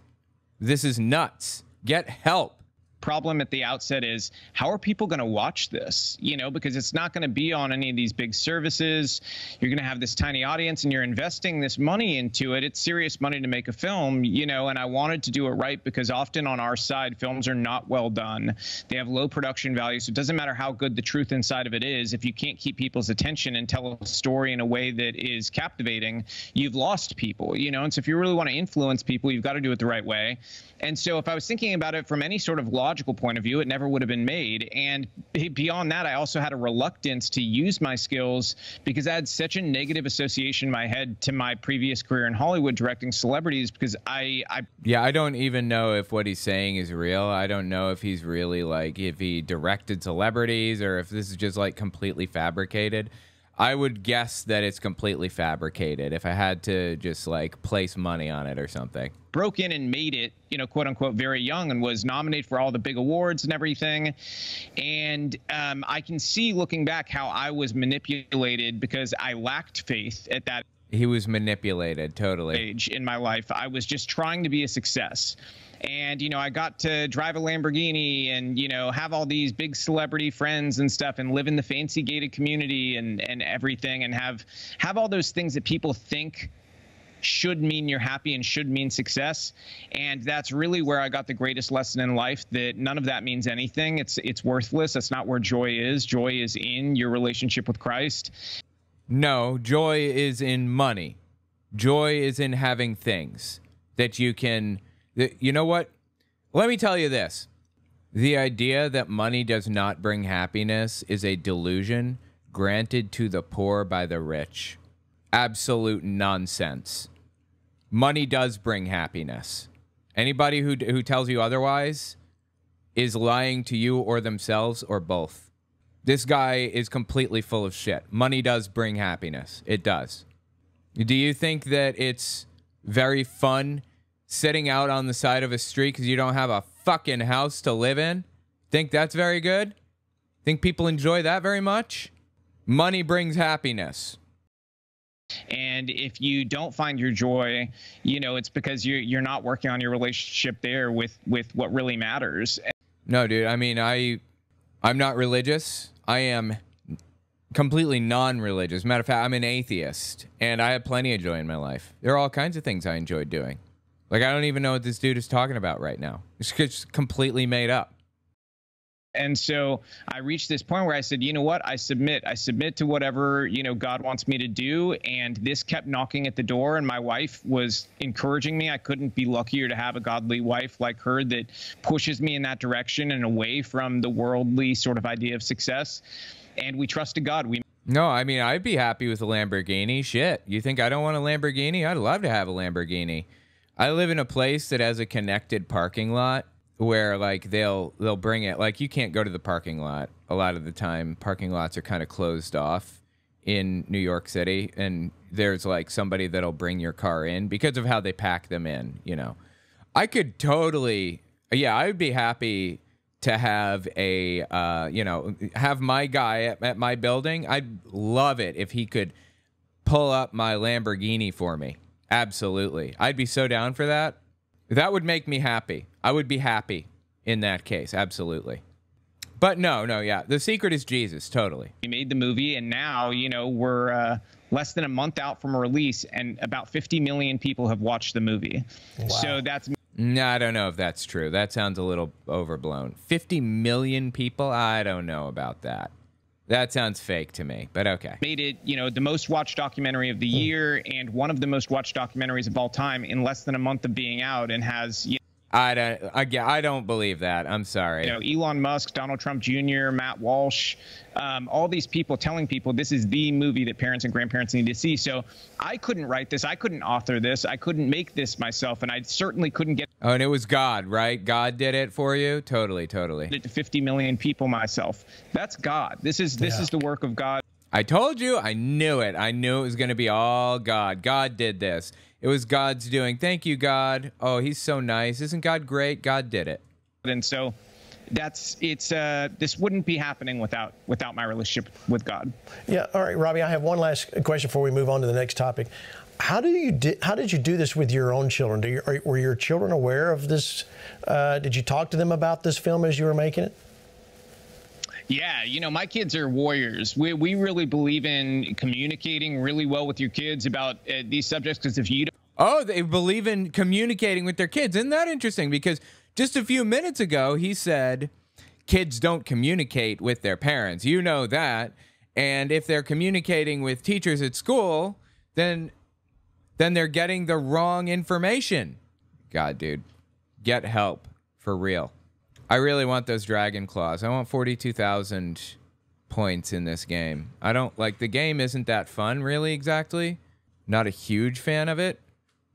This is nuts. Get help. problem at the outset is, how are people going to watch this? You know, because it's not going to be on any of these big services. You're going to have this tiny audience, and you're investing this money into it. It's serious money to make a film, you know, and I wanted to do it right because often on our side, films are not well done. They have low production value, so it doesn't matter how good the truth inside of it is. If you can't keep people's attention and tell a story in a way that is captivating, you've lost people, you know, and so if you really want to influence people, you've got to do it the right way. And so if I was thinking about it from any sort of logical point of view, it never would have been made. And beyond that, I also had a reluctance to use my skills because I had such a negative association in my head to my previous career in Hollywood directing celebrities, because I, I... Yeah, I don't even know if what he's saying is real. I don't know if he's really, like, if he directed celebrities or if this is just, like, completely fabricated. I would guess that it's completely fabricated if I had to just, like, place money on it or something. Broke in and made it, you know, quote unquote, very young, and was nominated for all the big awards and everything. And um, I can see, looking back, how I was manipulated because I lacked faith at that. He was manipulated, totally. Age in my life. I was just trying to be a success. And, you know, I got to drive a Lamborghini and, you know, have all these big celebrity friends and stuff and live in the fancy gated community and, and everything, and have have all those things that people think should mean you're happy and should mean success. And that's really where I got the greatest lesson in life, that none of that means anything. It's, it's worthless. That's not where joy is. Joy is in your relationship with Christ. No, joy is in money. Joy is in having things that you can... You know what? Let me tell you this. The idea that money does not bring happiness is a delusion granted to the poor by the rich. Absolute nonsense. Money does bring happiness. Anybody who, who tells you otherwise is lying to you or themselves or both. This guy is completely full of shit. Money does bring happiness. It does. Do you think that it's very fun sitting out on the side of a street because you don't have a fucking house to live in? Think that's very good? Think people enjoy that very much? Money brings happiness. And if you don't find your joy, you know, it's because you're, you're not working on your relationship there with, with what really matters. No, dude. I mean, I, I'm not religious. I am completely non-religious. Matter of fact, I'm an atheist. And I have plenty of joy in my life. There are all kinds of things I enjoy doing. Like, I don't even know what this dude is talking about right now. It's just completely made up. And so I reached this point where I said, you know what? I submit. I submit to whatever, you know, God wants me to do. And this kept knocking at the door. And my wife was encouraging me. I couldn't be luckier to have a godly wife like her that pushes me in that direction and away from the worldly sort of idea of success. And we trusted God. We... No, I mean, I'd be happy with a Lamborghini. Shit. You think I don't want a Lamborghini? I'd love to have a Lamborghini. I live in a place that has a connected parking lot where, like, they'll they'll bring it. Like, you can't go to the parking lot a lot of the time. Parking lots are kind of closed off in New York City, and there's, like, somebody that'll bring your car in because of how they pack them in, you know. I could totally, yeah, I would be happy to have a, uh, you know, have my guy at, at my building. I'd love it if he could pull up my Lamborghini for me. Absolutely. I'd be so down for that. That would make me happy. I would be happy in that case. Absolutely. But no, no, yeah. The secret is Jesus. Totally. We made the movie, and now, you know, we're uh, less than a month out from a release, and about fifty million people have watched the movie. Wow. So that's... No, I don't know if that's true. That sounds a little overblown. fifty million people? I don't know about that. That sounds fake to me, but okay. Made it, you know, the most watched documentary of the year, and one of the most watched documentaries of all time in less than a month of being out, and has... You know, I don't, I, I don't believe that. I'm sorry. You know, Elon Musk, Donald Trump Junior, Matt Walsh, um, all these people telling people this is the movie that parents and grandparents need to see. So I couldn't write this. I couldn't author this. I couldn't make this myself, and I certainly couldn't get... Oh, and it was God, right? God did it for you? Totally, totally. ...to fifty million people myself. That's God. This is, this yeah. is the work of God. I told you. I knew it. I knew it was going to be all God. God did this. It was God's doing. Thank you, God. Oh, he's so nice. Isn't God great? God did it. And so that's, it's, uh, this wouldn't be happening without, without my relationship with God. Yeah. All right, Robbie, I have one last question before we move on to the next topic. How do you di how did you do this with your own children? Do you, are, were your children aware of this? Uh, did you talk to them about this film as you were making it? Yeah, you know, my kids are warriors. We, we really believe in communicating really well with your kids about uh, these subjects, because if you don't... Oh, they believe in communicating with their kids. Isn't that interesting? Because just a few minutes ago, he said kids don't communicate with their parents. You know that. And if they're communicating with teachers at school, then... then they're getting the wrong information. God, dude, get help for real. I really want those dragon claws. I want forty-two thousand points in this game. I don't like the game isn't that fun really exactly. Not a huge fan of it,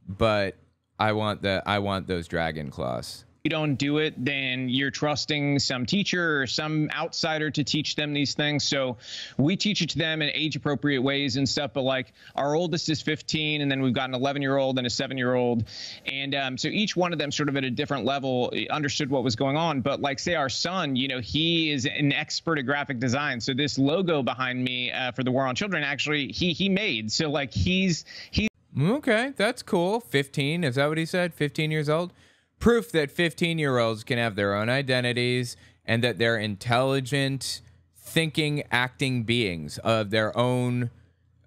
but I want the I want those dragon claws. You don't do it, then you're trusting some teacher or some outsider to teach them these things. So we teach it to them in age appropriate ways and stuff. But like our oldest is fifteen, and then we've got an eleven year old and a seven year old. And um, so each one of them sort of at a different level understood what was going on. But like, say our son, you know, he is an expert at graphic design. So this logo behind me uh, for the War on Children, actually, he he made. So like he's he's. OK, that's cool. fifteen. Is that what he said? fifteen years old? Proof that fifteen year olds can have their own identities and that they're intelligent, thinking, acting beings of their own,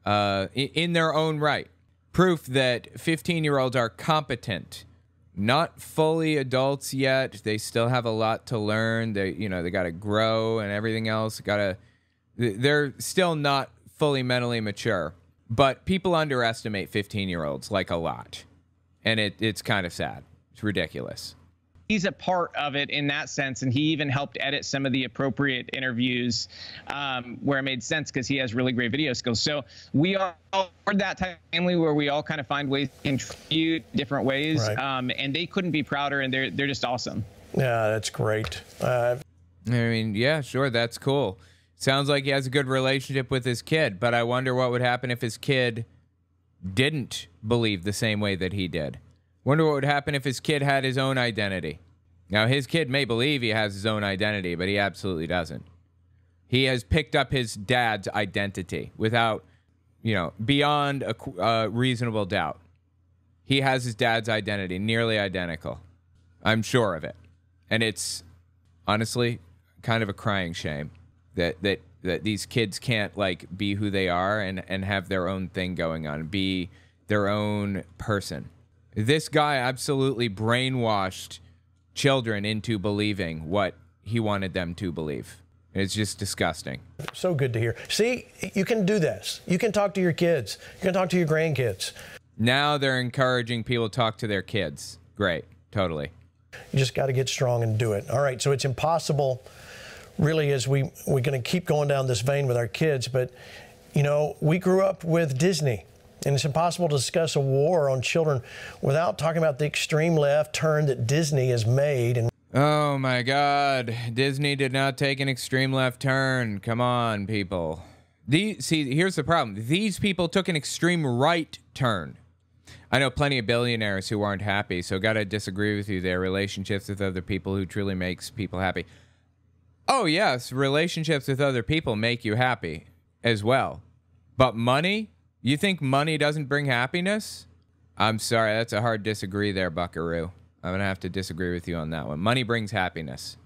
uh, in their own right. Proof that fifteen year olds are competent, not fully adults yet. They still have a lot to learn. They, you know, they got to grow and everything else. Got to, they're still not fully mentally mature, but people underestimate fifteen year olds like a lot. And it, it's kind of sad. It's ridiculous. He's a part of it in that sense, and he even helped edit some of the appropriate interviews um, where it made sense, because he has really great video skills. So we are that type of family where we all kind of find ways to contribute different ways, right. um, and they couldn't be prouder, and they're they're just awesome. Yeah, that's great. Uh, I mean, yeah, sure, that's cool. Sounds like he has a good relationship with his kid, but I wonder what would happen if his kid didn't believe the same way that he did. Wonder what would happen if his kid had his own identity. Now, his kid may believe he has his own identity, but he absolutely doesn't. He has picked up his dad's identity without, you know, beyond a uh, reasonable doubt. He has his dad's identity, nearly identical. I'm sure of it. And it's honestly kind of a crying shame that that, that these kids can't, like, be who they are and, and have their own thing going on, be their own person. This guy absolutely brainwashed children into believing what he wanted them to believe. It's just disgusting. So good to hear. See, you can do this. You can talk to your kids. You can talk to your grandkids. Now they're encouraging people to talk to their kids. Great. Totally. You just got to get strong and do it. All right. So it's impossible, really, as we, we're going to keep going down this vein with our kids. But, you know, we grew up with Disney. And it's impossible to discuss a war on children without talking about the extreme left turn that Disney has made. And oh, my God. Disney did not take an extreme left turn. Come on, people. These, see, here's the problem. These people took an extreme right turn. I know plenty of billionaires who aren't happy, so got to disagree with you there. Relationships with other people who truly makes people happy. Oh, yes. Relationships with other people make you happy as well. But money... You think money doesn't bring happiness? I'm sorry, that's a hard disagree there, buckaroo. I'm going to have to disagree with you on that one. Money brings happiness.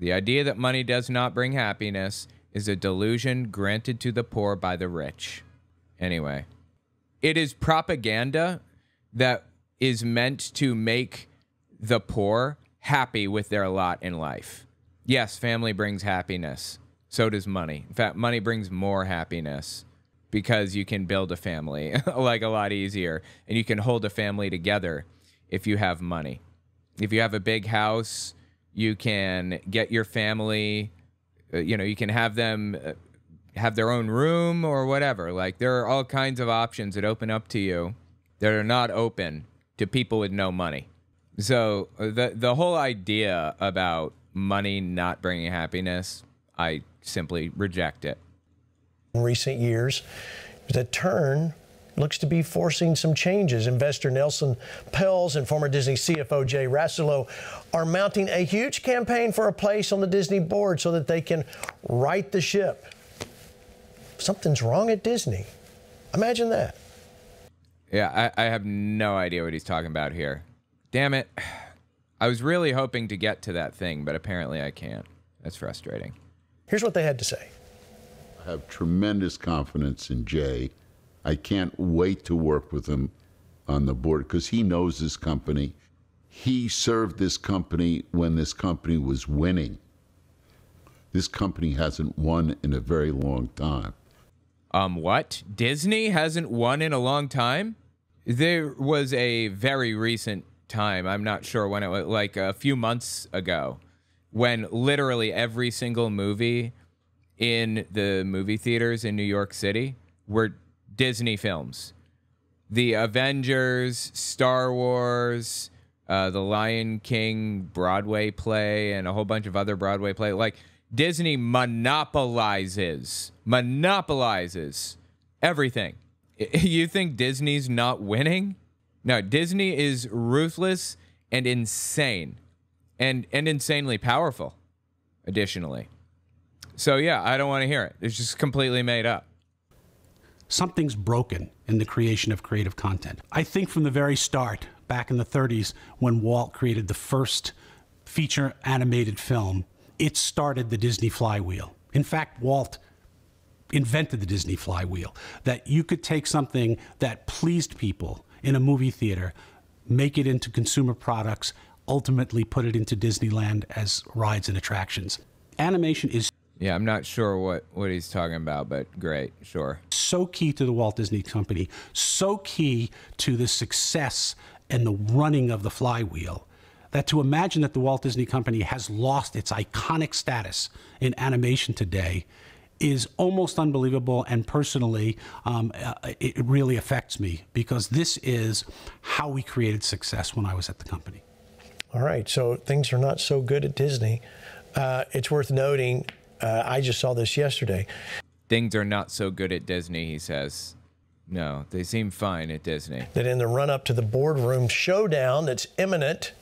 The idea that money does not bring happiness is a delusion granted to the poor by the rich. Anyway, it is propaganda that is meant to make the poor happy with their lot in life. Yes, family brings happiness. So does money. In fact, money brings more happiness, because you can build a family like a lot easier, and you can hold a family together if you have money. If you have a big house, you can get your family, you know, you can have them have their own room or whatever. Like, there are all kinds of options that open up to you that are not open to people with no money. So the the whole idea about money not bringing happiness, I simply reject it. In recent years, the turn looks to be forcing some changes. Investor Nelson Peltz and former Disney C F O Jay Rasulow are mounting a huge campaign for a place on the Disney board so that they can right the ship. Something's wrong at Disney. Imagine that. Yeah, I, I have no idea what he's talking about here. Damn it. I was really hoping to get to that thing, but apparently I can't. That's frustrating. Here's what they had to say. I have tremendous confidence in Jay. I can't wait to work with him on the board because he knows this company. He served this company when this company was winning. This company hasn't won in a very long time. Um, what? Disney hasn't won in a long time? There was a very recent time, I'm not sure when it was, like a few months ago, when literally every single movie in the movie theaters in New York City were Disney films. The Avengers, Star Wars, uh, the Lion King Broadway play, and a whole bunch of other Broadway play. Like, Disney monopolizes, monopolizes everything. You think Disney's not winning? No, Disney is ruthless and insane, and, and insanely powerful, additionally. So, yeah, I don't want to hear it. It's just completely made up. Something's broken in the creation of creative content. I think from the very start, back in the thirties, when Walt created the first feature animated film, it started the Disney flywheel. In fact, Walt invented the Disney flywheel, that you could take something that pleased people in a movie theater, make it into consumer products, ultimately put it into Disneyland as rides and attractions. Animation is... Yeah, I'm not sure what, what he's talking about, but great, sure. So key to the Walt Disney Company, so key to the success and the running of the flywheel, that to imagine that the Walt Disney Company has lost its iconic status in animation today is almost unbelievable, and personally, um, uh, it really affects me, because this is how we created success when I was at the company. All right, so things are not so good at Disney. Uh, it's worth noting, Uh, I just saw this yesterday. Things are not so good at Disney, he says. No, they seem fine at Disney. That in the run-up to the boardroom showdown that's imminent,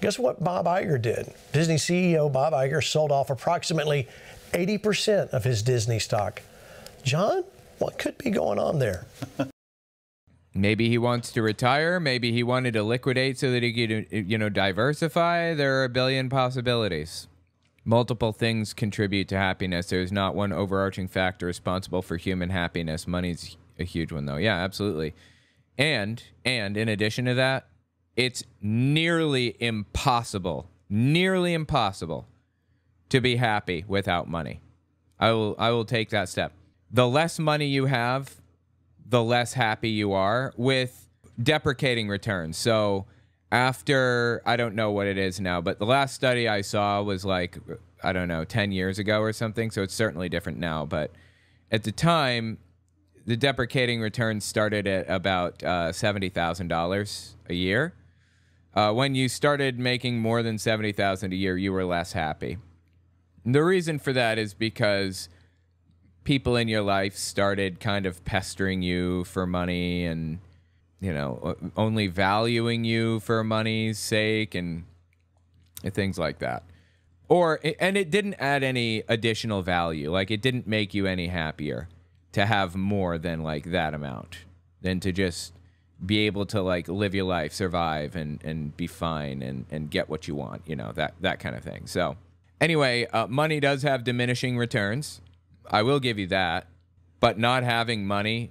guess what Bob Iger did? Disney C E O Bob Iger sold off approximately eighty percent of his Disney stock. John, what could be going on there? Maybe he wants to retire. Maybe he wanted to liquidate so that he could, you know, diversify. There are a billion possibilities. Multiple things contribute to happiness. There's not one overarching factor responsible for human happiness. Money's a huge one, though. Yeah, absolutely. And, and in addition to that, it's nearly impossible, nearly impossible to be happy without money. I will, I will take that step. The less money you have, the less happy you are, with deprecating returns. So... After, I don't know what it is now, but the last study I saw was like, I don't know, ten years ago or something. So it's certainly different now. But at the time, the deprecating returns started at about uh, seventy thousand dollars a year. Uh, when you started making more than seventy thousand dollars a year, you were less happy. And the reason for that is because people in your life started kind of pestering you for money, and you know, only valuing you for money's sake and things like that. Or, and it didn't add any additional value. Like, it didn't make you any happier to have more than like that amount, than to just be able to like live your life, survive, and, and be fine, and, and get what you want, you know, that, that kind of thing. So anyway, uh, money does have diminishing returns. I will give you that, but not having money,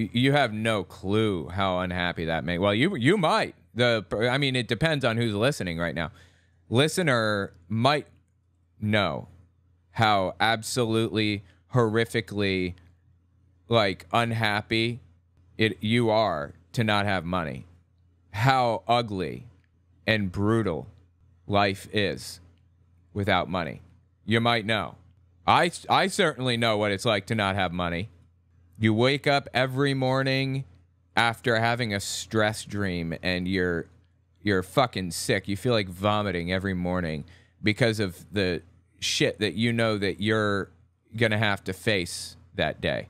you have no clue how unhappy that may. Well, you you might. The I mean, it depends on who's listening right now. Listener might know how absolutely horrifically like unhappy it you are to not have money. How ugly and brutal life is without money. You might know. I I certainly know what it's like to not have money. You wake up every morning after having a stress dream and you're you're fucking sick. You feel like vomiting every morning because of the shit that you know that you're going to have to face that day.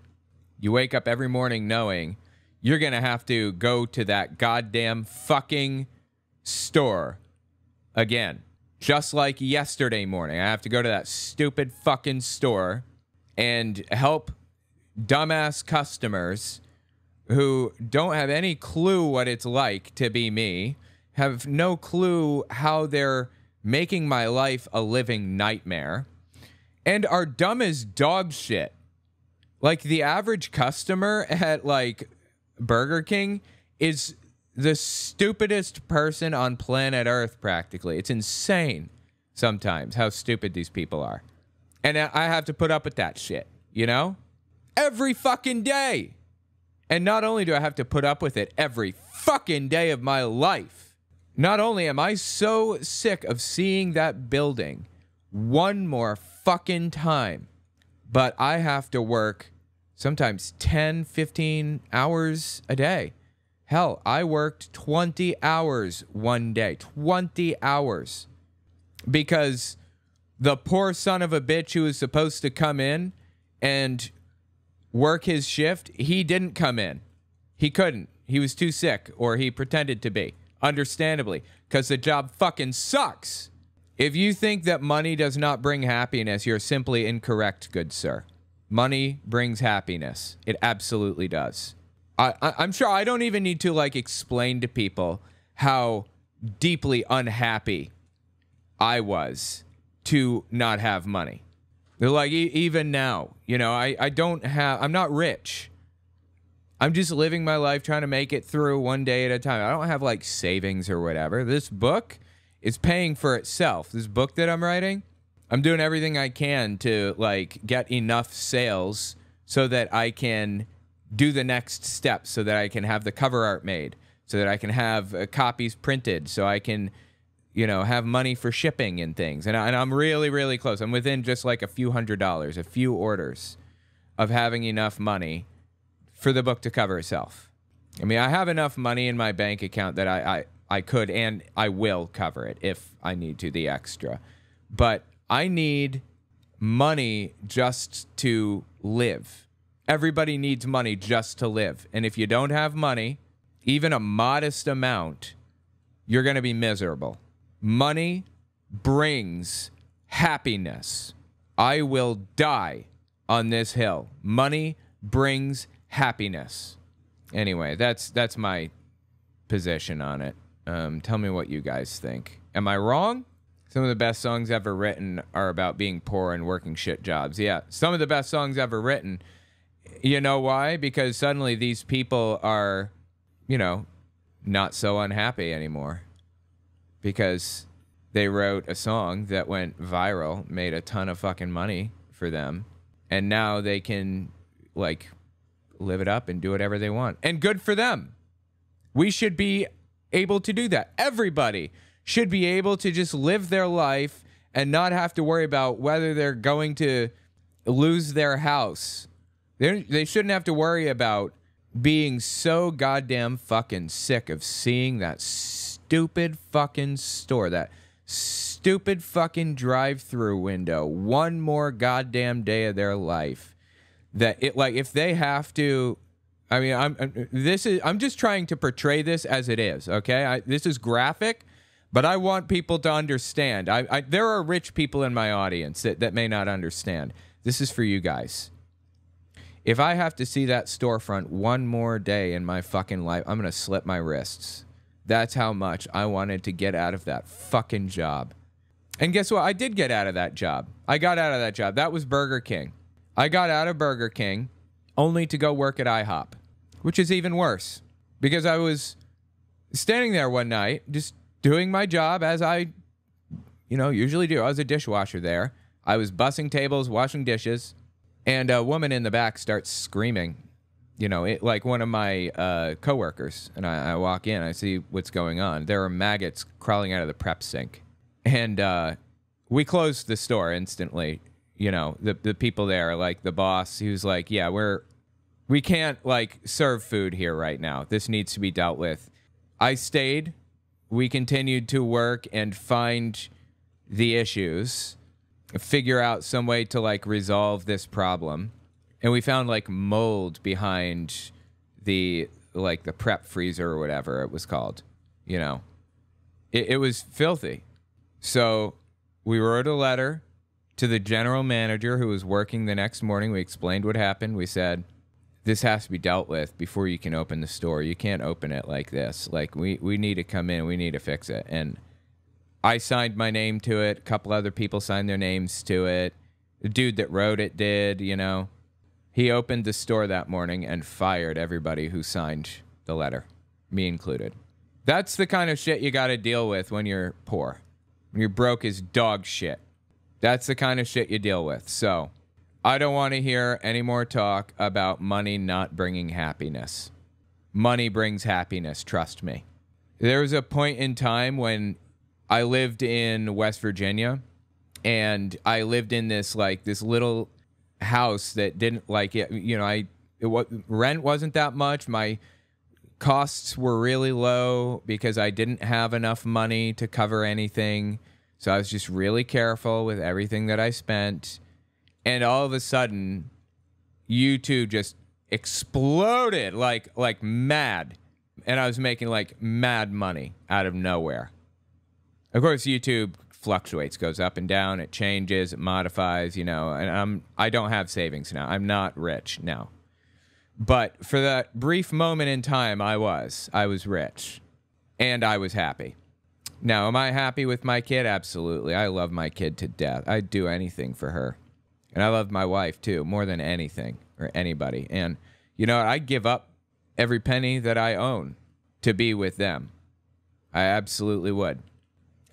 You wake up every morning knowing you're going to have to go to that goddamn fucking store again. Just like yesterday morning, I have to go to that stupid fucking store and help dumbass customers who don't have any clue what it's like to be me, have no clue how they're making my life a living nightmare, and are dumb as dog shit. Like, the average customer at, like, Burger King is the stupidest person on planet Earth, practically. It's insane sometimes how stupid these people are. And I have to put up with that shit, you know? Every fucking day. And not only do I have to put up with it every fucking day of my life, not only am I so sick of seeing that building one more fucking time, but I have to work sometimes ten, fifteen hours a day. Hell, I worked twenty hours one day. twenty hours. Because the poor son of a bitch who was supposed to come in and work his shift, he didn't come in. He couldn't. He was too sick, or he pretended to be, understandably, because the job fucking sucks. If you think that money does not bring happiness, you're simply incorrect, good sir. Money brings happiness. It absolutely does. I, I, I'm sure I don't even need to, like, explain to people how deeply unhappy I was to not have money. They're like, e even now, you know, I, I don't have, I'm not rich. I'm just living my life trying to make it through one day at a time. I don't have, like, savings or whatever. This book is paying for itself. This book that I'm writing, I'm doing everything I can to, like, get enough sales so that I can do the next step, so that I can have the cover art made, so that I can have uh, copies printed, so I can, you know, have money for shipping and things. And, I, and I'm really, really close. I'm within just like a few hundred dollars, a few orders of having enough money for the book to cover itself. I mean, I have enough money in my bank account that I, I, I could and I will cover it if I need to, the extra. But I need money just to live. Everybody needs money just to live. And if you don't have money, even a modest amount, you're going to be miserable. Money brings happiness. I will die on this hill. Money brings happiness. Anyway, that's that's my position on it. Um, tell me what you guys think. Am I wrong? Some of the best songs ever written are about being poor and working shit jobs. Yeah, some of the best songs ever written. You know why? Because suddenly these people are, you know, not so unhappy anymore. Because they wrote a song that went viral, made a ton of fucking money for them, and now they can, like, live it up and do whatever they want. And good for them. We should be able to do that. Everybody should be able to just live their life and not have to worry about whether they're going to lose their house. They, they shouldn't have to worry about being so goddamn fucking sick of seeing that stupid fucking store, that stupid fucking drive-through window one more goddamn day of their life, that it, like, if they have to, I mean, I'm, I'm this is I'm just trying to portray this as it is, okay? I, this is graphic, but I want people to understand. I, I there are rich people in my audience that, that may not understand. This is for you guys. If I have to see that storefront one more day in my fucking life, I'm gonna slip my wrists. That's how much I wanted to get out of that fucking job. And guess what? I did get out of that job. I got out of that job. That was Burger King. I got out of Burger King only to go work at IHOP, which is even worse, because I was standing there one night just doing my job as I, you know, usually do. I was a dishwasher there. I was bussing tables, washing dishes, and a woman in the back starts screaming. You know, it, like one of my uh, coworkers, and I, I walk in, I see what's going on. There are maggots crawling out of the prep sink. And uh, we closed the store instantly. You know, the, the people there, like the boss, he was like, yeah, we're, we can't, like, serve food here right now. This needs to be dealt with. I stayed. We continued to work and find the issues, figure out some way to, like, resolve this problem. And we found, like, mold behind the, like, the prep freezer or whatever it was called. You know, it, it was filthy. So we wrote a letter to the general manager who was working the next morning. We explained what happened. We said, this has to be dealt with before you can open the store. You can't open it like this. Like, we, we need to come in. We need to fix it. And I signed my name to it. A couple other people signed their names to it. The dude that wrote it did, you know. He opened the store that morning and fired everybody who signed the letter, me included. That's the kind of shit you got to deal with when you're poor. When you're broke as dog shit. That's the kind of shit you deal with. So I don't want to hear any more talk about money not bringing happiness. Money brings happiness, trust me. There was a point in time when I lived in West Virginia, and I lived in this, like, this little house that didn't, like, it, you know, I, it, what, rent wasn't that much. My costs were really low because I didn't have enough money to cover anything. So I was just really careful with everything that I spent. And all of a sudden, YouTube just exploded like, like mad. And I was making, like, mad money out of nowhere. Of course, YouTube fluctuates, goes up and down, it changes, it modifies, you know, and I'm, I don't have savings now. I'm not rich now. But for that brief moment in time, I was. I was rich. And I was happy. Now, am I happy with my kid? Absolutely. I love my kid to death. I'd do anything for her. And I love my wife, too, more than anything or anybody. And, you know, I give up every penny that I own to be with them. I absolutely would.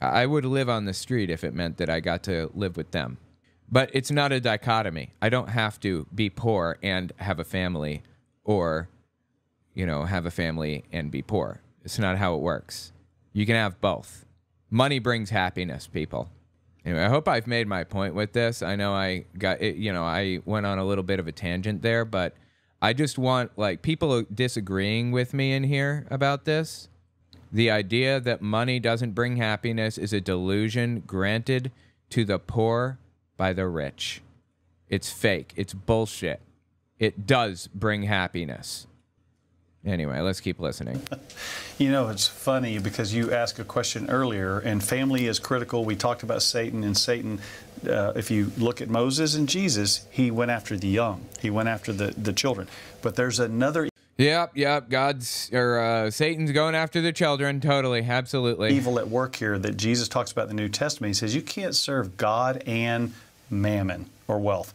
I would live on the street if it meant that I got to live with them. But it's not a dichotomy. I don't have to be poor and have a family, or, you know, have a family and be poor. It's not how it works. You can have both. Money brings happiness, people. Anyway, I hope I've made my point with this. I know I got, it, you know, I went on a little bit of a tangent there, but I just want, like, people disagreeing with me in here about this. The idea that money doesn't bring happiness is a delusion granted to the poor by the rich. It's fake. It's bullshit. It does bring happiness. Anyway, let's keep listening. You know, it's funny because you asked a question earlier, and family is critical. We talked about Satan, and Satan, uh, if you look at Moses and Jesus, he went after the young. He went after the, the children. But there's another... Yep, yep, God's, or uh, Satan's going after the children, totally, absolutely. Evil at work here that Jesus talks about in the New Testament. He says you can't serve God and mammon, or wealth.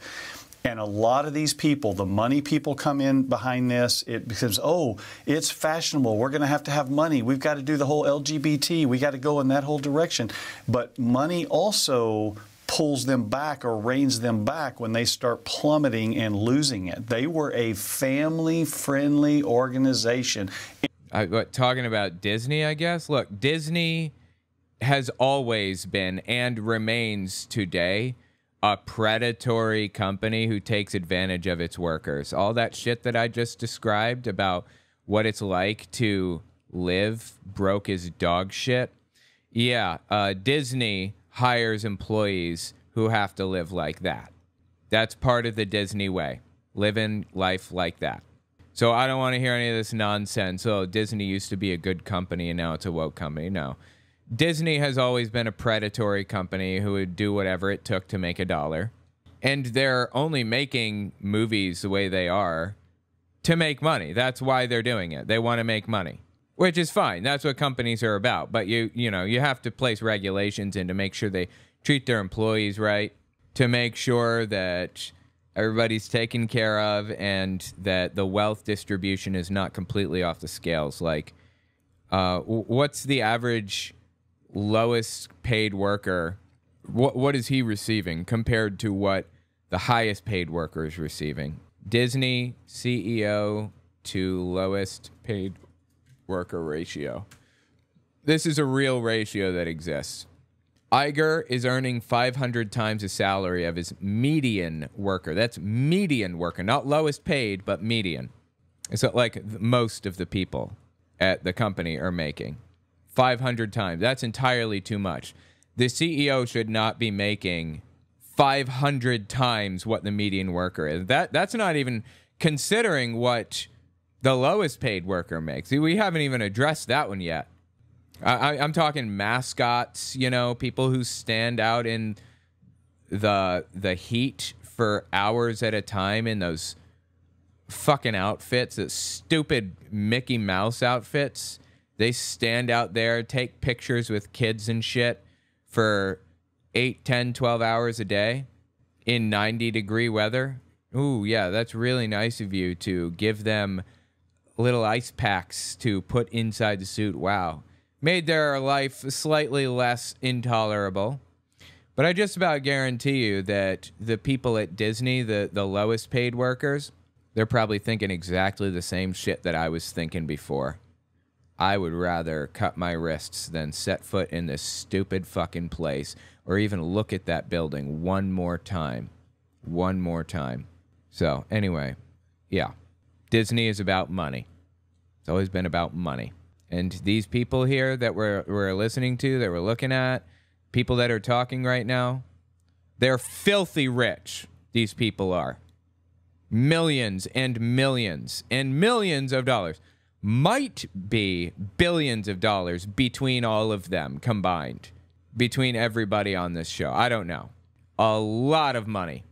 And a lot of these people, the money people come in behind this, it becomes, oh, it's fashionable, we're going to have to have money, we've got to do the whole L G B T, we got to go in that whole direction. But money also pulls them back or reins them back when they start plummeting and losing it. They were a family-friendly organization. I, what, talking about Disney, I guess? Look, Disney has always been and remains today a predatory company who takes advantage of its workers. All that shit that I just described about what it's like to live broke as dog shit. Yeah, uh, Disney hires employees who have to live like that. That's part of the Disney way, living life like that. So I don't want to hear any of this nonsense. Oh, Disney used to be a good company and now it's a woke company. No. Disney has always been a predatory company who would do whatever it took to make a dollar. And they're only making movies the way they are to make money. That's why they're doing it. They want to make money. Which is fine. That's what companies are about. But you, you know, you have to place regulations in to make sure they treat their employees right, to make sure that everybody's taken care of and that the wealth distribution is not completely off the scales. Like, uh, what's the average lowest paid worker? What, what is he receiving compared to what the highest paid worker is receiving? Disney C E O to lowest paid worker. worker ratio. This is a real ratio that exists. Iger is earning five hundred times the salary of his median worker. That's median worker, not lowest paid, but median. So like most of the people at the company are making five hundred times. That's entirely too much. The C E O should not be making five hundred times what the median worker is. That that's not even considering what the lowest paid worker makes. See, we haven't even addressed that one yet. I, I'm talking mascots, you know, people who stand out in the the heat for hours at a time in those fucking outfits, those stupid Mickey Mouse outfits. They stand out there, take pictures with kids and shit for eight, ten, twelve hours a day in ninety degree weather. Ooh, yeah, that's really nice of you to give them little ice packs to put inside the suit. Wow. Made their life slightly less intolerable. But I just about guarantee you that the people at Disney, the, the lowest paid workers, they're probably thinking exactly the same shit that I was thinking before. I would rather cut my wrists than set foot in this stupid fucking place or even look at that building one more time. One more time. So, anyway, yeah. Disney is about money. It's always been about money. And these people here that we're, we're listening to, that we're looking at, people that are talking right now, they're filthy rich, these people are. Millions and millions and millions of dollars. Might be billions of dollars between all of them combined, between everybody on this show. I don't know. A lot of money.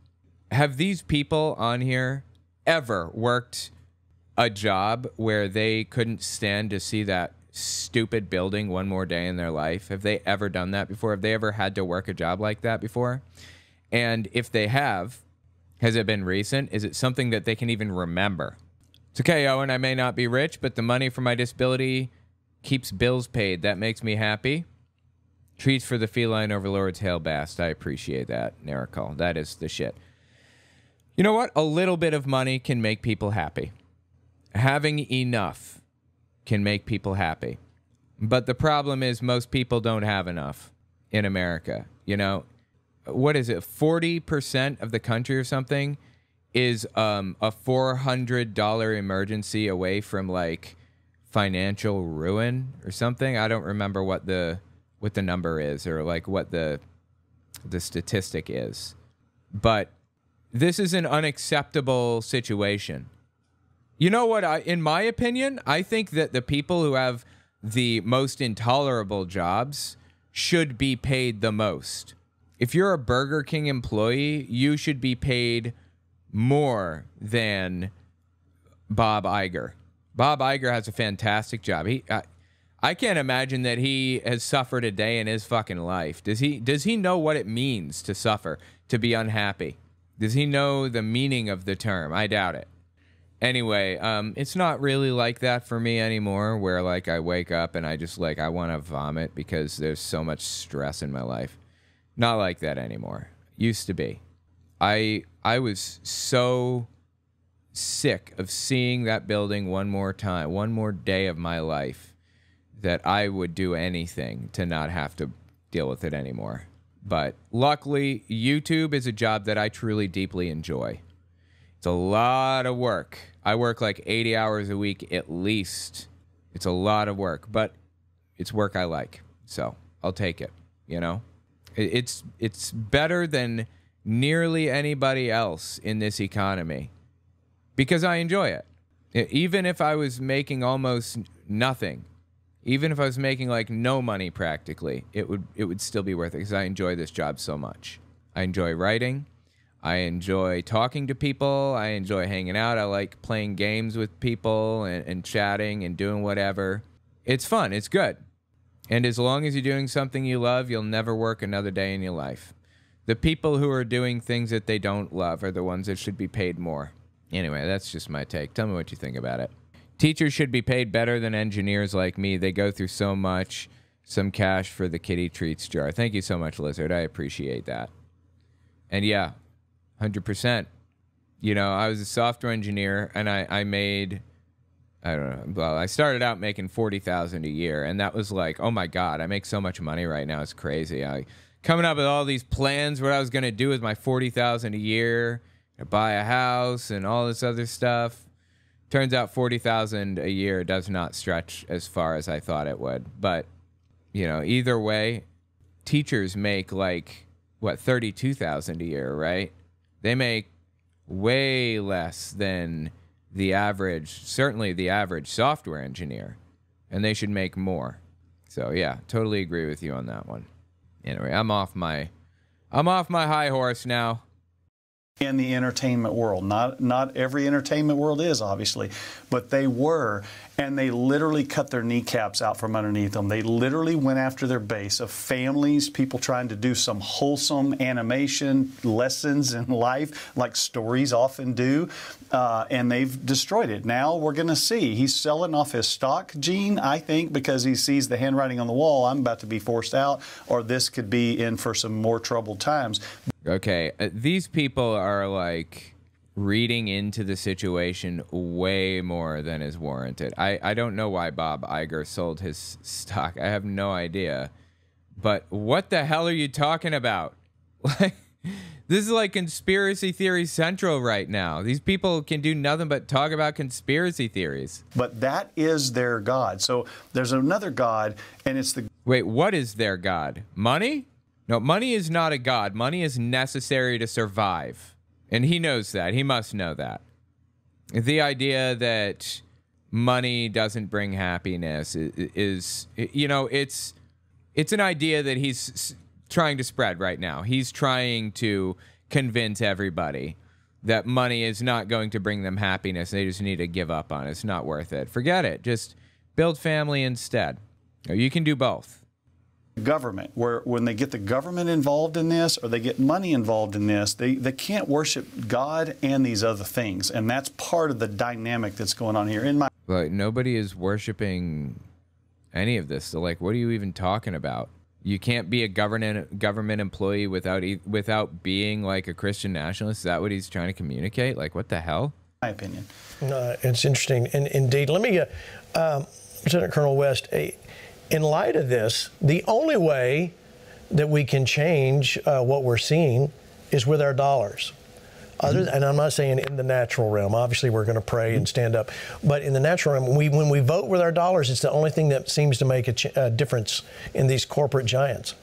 Have these people on here ever worked a job where they couldn't stand to see that stupid building one more day in their life? Have they ever done that before? Have they ever had to work a job like that before? And if they have, has it been recent? Is it something that they can even remember? It's okay, Owen, I may not be rich, but the money for my disability keeps bills paid. That makes me happy. Treats for the feline overlord's hail bast. I appreciate that, Naricol. That is the shit. You know what? A little bit of money can make people happy. Having enough can make people happy. But the problem is most people don't have enough in America. You know, what is it? forty percent of the country or something is um, a four hundred dollar emergency away from, like, financial ruin or something. I don't remember what the what the number is or, like, what the the statistic is. But this is an unacceptable situation. You know what? I, in my opinion, I think that the people who have the most intolerable jobs should be paid the most. If you're a Burger King employee, you should be paid more than Bob Iger. Bob Iger has a fantastic job. He, I, I can't imagine that he has suffered a day in his fucking life. Does he, does he know what it means to suffer, to be unhappy? Does he know the meaning of the term? I doubt it. Anyway, um, it's not really like that for me anymore, where, like, I wake up and I just, like, I want to vomit because there's so much stress in my life. Not like that anymore. Used to be. I... I was so sick of seeing that building one more time, one more day of my life, that I would do anything to not have to deal with it anymore. But luckily, YouTube is a job that I truly, deeply enjoy. It's a lot of work. I work like eighty hours a week at least. It's a lot of work, but it's work I like. So I'll take it, you know? It's, it's better than nearly anybody else in this economy because I enjoy it. Even if I was making almost nothing, even if I was making like no money practically, it would it would still be worth it because I enjoy this job so much. I enjoy writing. I enjoy talking to people. I enjoy hanging out. I like playing games with people and, and chatting and doing whatever. It's fun. It's good. And as long as you're doing something you love, you'll never work another day in your life. The people who are doing things that they don't love are the ones that should be paid more. Anyway, that's just my take. Tell me what you think about it. Teachers should be paid better than engineers like me. They go through so much. Some cash for the kitty treats jar. Thank you so much, Lizard. I appreciate that. And yeah, one hundred percent. You know, I was a software engineer, and I, I made, I don't know, well, I started out making forty thousand dollars a year, and that was like, oh my God, I make so much money right now. It's crazy. I... Coming up with all these plans, what I was going to do with my forty thousand dollars a year, buy a house and all this other stuff. Turns out forty thousand dollars a year does not stretch as far as I thought it would. But, you know, either way, teachers make like, what, thirty-two thousand dollars a year, right? They make way less than the average, certainly the average software engineer, and they should make more. So, yeah, totally agree with you on that one. Anyway, I'm off my, I'm off my high horse now. in the entertainment world. Not not every entertainment world is, obviously, but they were, and they literally cut their kneecaps out from underneath them. They literally went after their base of families, people trying to do some wholesome animation, lessons in life, like stories often do, uh, and they've destroyed it. Now we're going to see. He's selling off his stock, Gene, I think, because he sees the handwriting on the wall. I'm about to be forced out, or this could be in for some more troubled times. Okay, uh, these people are like reading into the situation way more than is warranted. I, I don't know why Bob Iger sold his stock. I have no idea. But what the hell are you talking about? Like, this is like conspiracy theory central right now. These people can do nothing but talk about conspiracy theories. But that is their God. So there's another God, and it's the... Wait, what is their God? Money? No, money is not a god. Money is necessary to survive. And he knows that. He must know that. The idea that money doesn't bring happiness is, you know, it's it's an idea that he's trying to spread right now. He's trying to convince everybody that money is not going to bring them happiness. They just need to give up on it. It's not worth it. Forget it. Just build family instead. You can do both. Government, where when they get the government involved in this, or they get money involved in this, they, they can't worship God and these other things. And that's part of the dynamic that's going on here. In my like, nobody is worshiping any of this. So like, what are you even talking about? You can't be a government government employee without e without being like a Christian nationalist. Is that what he's trying to communicate? Like, what the hell? My opinion. Uh, it's interesting. And indeed, let me, uh, um, Lieutenant Colonel West, a in light of this, the only way that we can change uh, what we're seeing is with our dollars. Other, mm-hmm. And I'm not saying in the natural realm. Obviously, we're going to pray mm-hmm. and stand up. But in the natural realm, we, when we vote with our dollars, it's the only thing that seems to make a, ch a difference in these corporate giants.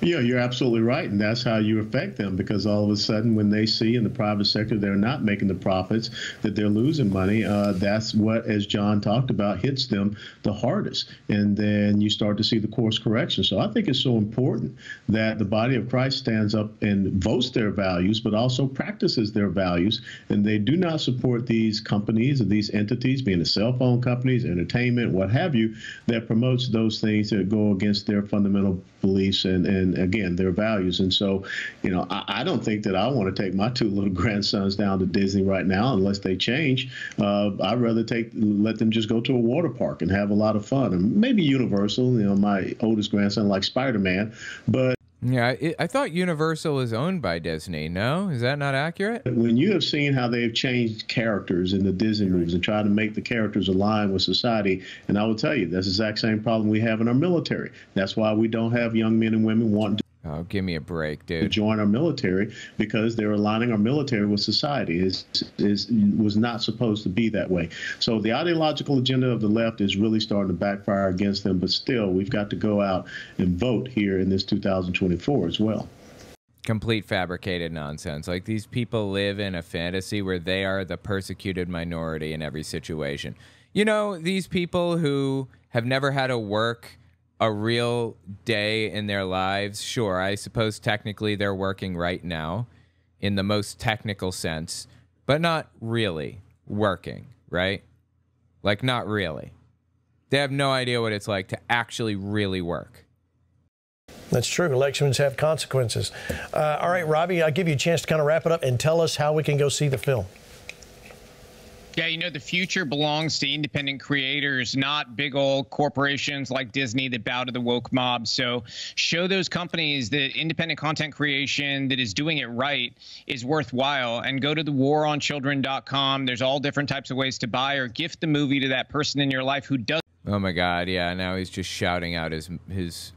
Yeah, you're absolutely right. And that's how you affect them, because all of a sudden when they see in the private sector they're not making the profits, that they're losing money, uh, that's what, as John talked about, hits them the hardest. And then you start to see the course correction. So I think it's so important that the body of Christ stands up and votes their values, but also practices their values. And they do not support these companies or these entities, being the cell phone companies, entertainment, what have you, that promotes those things that go against their fundamental beliefs and, and And again, their values. And so, you know, I, I don't think that I want to take my two little grandsons down to Disney right now unless they change. Uh, I'd rather take let them just go to a water park and have a lot of fun, and maybe Universal. You know, my oldest grandson likes Spider-Man, but. Yeah, I, I thought Universal is owned by Disney. No? Is that not accurate? When you have seen how they have changed characters in the Disney movies and tried to make the characters align with society, and I will tell you, that's the exact same problem we have in our military. That's why we don't have young men and women wanting to Oh, give me a break, dude. join our military, because they're aligning our military with society. It was not supposed to be that way. So the ideological agenda of the left is really starting to backfire against them. But still, we've got to go out and vote here in this two thousand twenty-four as well. Complete fabricated nonsense. Like, these people live in a fantasy where they are the persecuted minority in every situation. You know, these people who have never had to work a real day in their lives. Sure, I suppose technically they're working right now in the most technical sense, but not really working, right? Like, not really. They have no idea what it's like to actually really work. That's true. Elections have consequences. Uh, all right, Robbie, I'll give you a chance to kind of wrap it up and tell us how we can go see the film. Yeah, you know, the future belongs to independent creators, not big old corporations like Disney that bow to the woke mob. So show those companies that independent content creation that is doing it right is worthwhile, and go to the war on children dot com. There's all different types of ways to buy or gift the movie to that person in your life who does. Oh, my God. Yeah, now he's just shouting out his his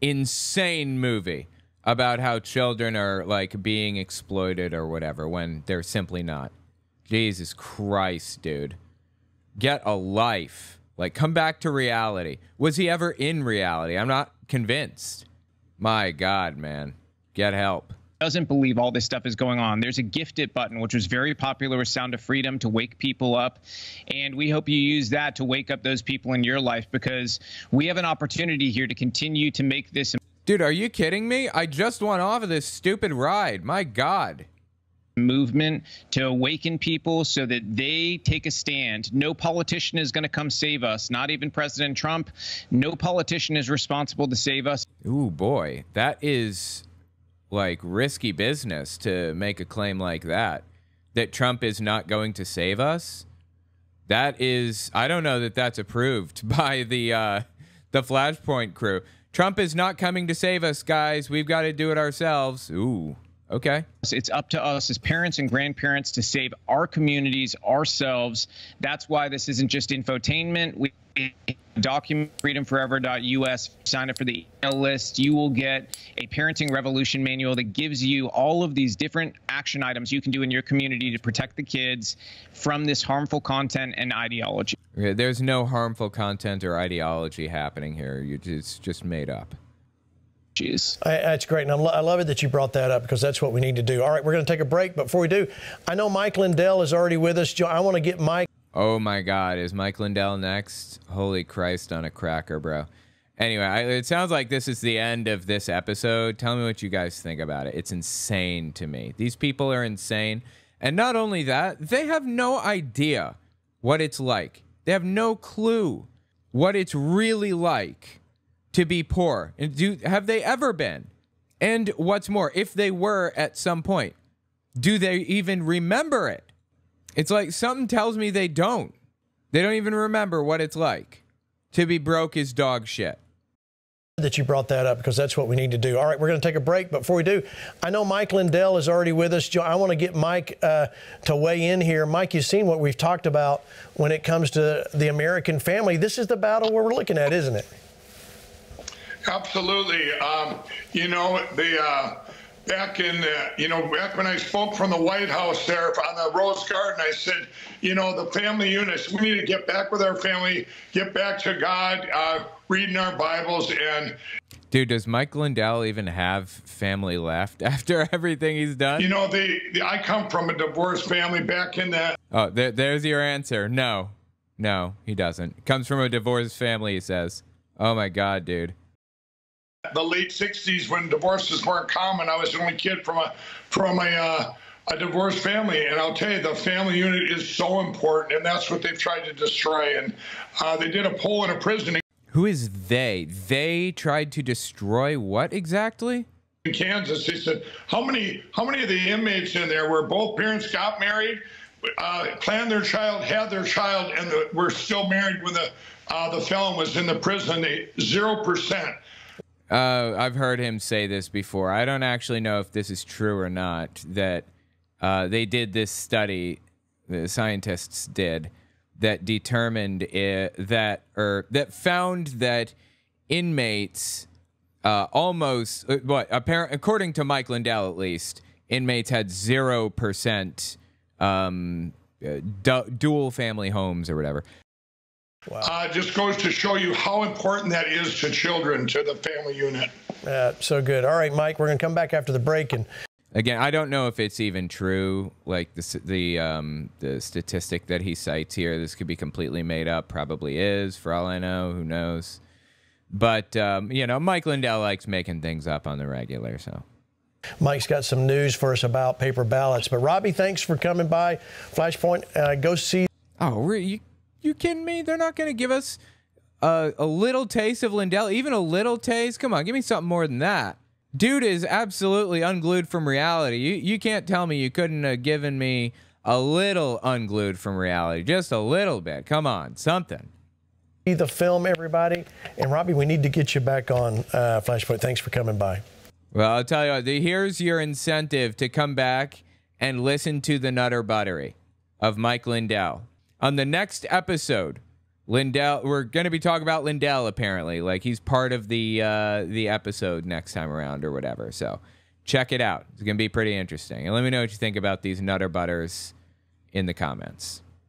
insane movie about how children are like being exploited or whatever when they're simply not. Jesus Christ, dude. Get a life. Like, come back to reality. Was he ever in reality? I'm not convinced. My God, man. Get help. Doesn't believe all this stuff is going on. There's a gift it button, which was very popular with Sound of Freedom, to wake people up. And we hope you use that to wake up those people in your life, because we have an opportunity here to continue to make this. Dude, are you kidding me? I just went off of this stupid ride. My God. movement to awaken people so that they take a stand. No politician is going to come save us, not even President Trump. No politician is responsible to save us. Ooh, boy, that is like risky business to make a claim like that, that Trump is not going to save us. That is, I don't know that that's approved by the, uh, the Flashpoint crew. Trump is not coming to save us, guys. We've got to do it ourselves. Ooh. Okay. It's up to us as parents and grandparents to save our communities, ourselves. That's why this isn't just infotainment. We document freedom forever dot U S, sign up for the email list. You will get a parenting revolution manual that gives you all of these different action items you can do in your community to protect the kids from this harmful content and ideology. Okay, there's no harmful content or ideology happening here. You just, it's just made up. Jeez. I, that's great, and I'm, I love it that you brought that up, because that's what we need to do. All right, we're going to take a break, but before we do, I know Mike Lindell is already with us. Joe, I want to get Mike. Oh my God, is Mike Lindell next? Holy Christ on a cracker, bro. Anyway, I, it sounds like this is the end of this episode. Tell me what you guys think about it. It's insane to me. These people are insane, and not only that, they have no idea what it's like. They have no clue what it's really like to be poor. And do have they ever been? And what's more, if they were at some point, do they even remember it? It's like something tells me they don't. They don't even remember what it's like to be broke is dog shit. That you brought that up, because that's what we need to do. All right, we're going to take a break, but before we do, I know Mike Lindell is already with us. Joe, I want to get Mike uh, to weigh in here. Mike, you've seen what we've talked about when it comes to the American family. This is the battle we're looking at, isn't it? Absolutely. Um, you know, the uh, back in, the, you know, back when I spoke from the White House there on the Rose Garden, I said, you know, the family units, we need to get back with our family, get back to God, uh, reading our Bibles. And dude, does Mike Lindell even have family left after everything he's done? You know, the, the I come from a divorced family back in that. Oh, there, there's your answer. No, no, he doesn't. Comes from a divorced family, he says. Oh my God, dude. The late sixties, when divorces weren't common, I was the only kid from a from a, uh, a divorced family, and I'll tell you, the family unit is so important, and that's what they've tried to destroy. And uh, they did a poll in a prison. Who is they? They tried to destroy what exactly? In Kansas, they said, how many how many of the inmates in there where both parents got married, uh, planned their child, had their child, and the, were still married when the uh, the felon was in the prison? They zero percent. Uh, I've heard him say this before. I don't actually know if this is true or not, that uh, they did this study, the scientists did, that determined it, that, or that found that inmates uh, almost, what, apparent, according to Mike Lindell at least, inmates had zero percent um, du dual family homes or whatever. Wow. Uh, just goes to show you how important that is to children, to the family unit. Uh, so good. All right, Mike, we're going to come back after the break. And again, I don't know if it's even true, like the, the, um, the statistic that he cites here. This could be completely made up, probably is, for all I know. Who knows? But, um, you know, Mike Lindell likes making things up on the regular, so. Mike's got some news for us about paper ballots. But, Robbie, thanks for coming by. Flashpoint, uh, go see. Oh, really? You kidding me? They're not going to give us a, a little taste of Lindell, even a little taste. Come on, give me something more than that. Dude is absolutely unglued from reality. You you can't tell me you couldn't have given me a little unglued from reality, just a little bit. Come on, something. See the film, everybody. And Robbie, we need to get you back on uh, Flashpoint. Thanks for coming by. Well, I'll tell you what. Here's your incentive to come back and listen to the Nutter Buttery of Mike Lindell. On the next episode, Lindell, we're going to be talking about Lindell, apparently. Like, he's part of the uh, the episode next time around or whatever. So check it out. It's going to be pretty interesting. And let me know what you think about these Nutter Butters in the comments.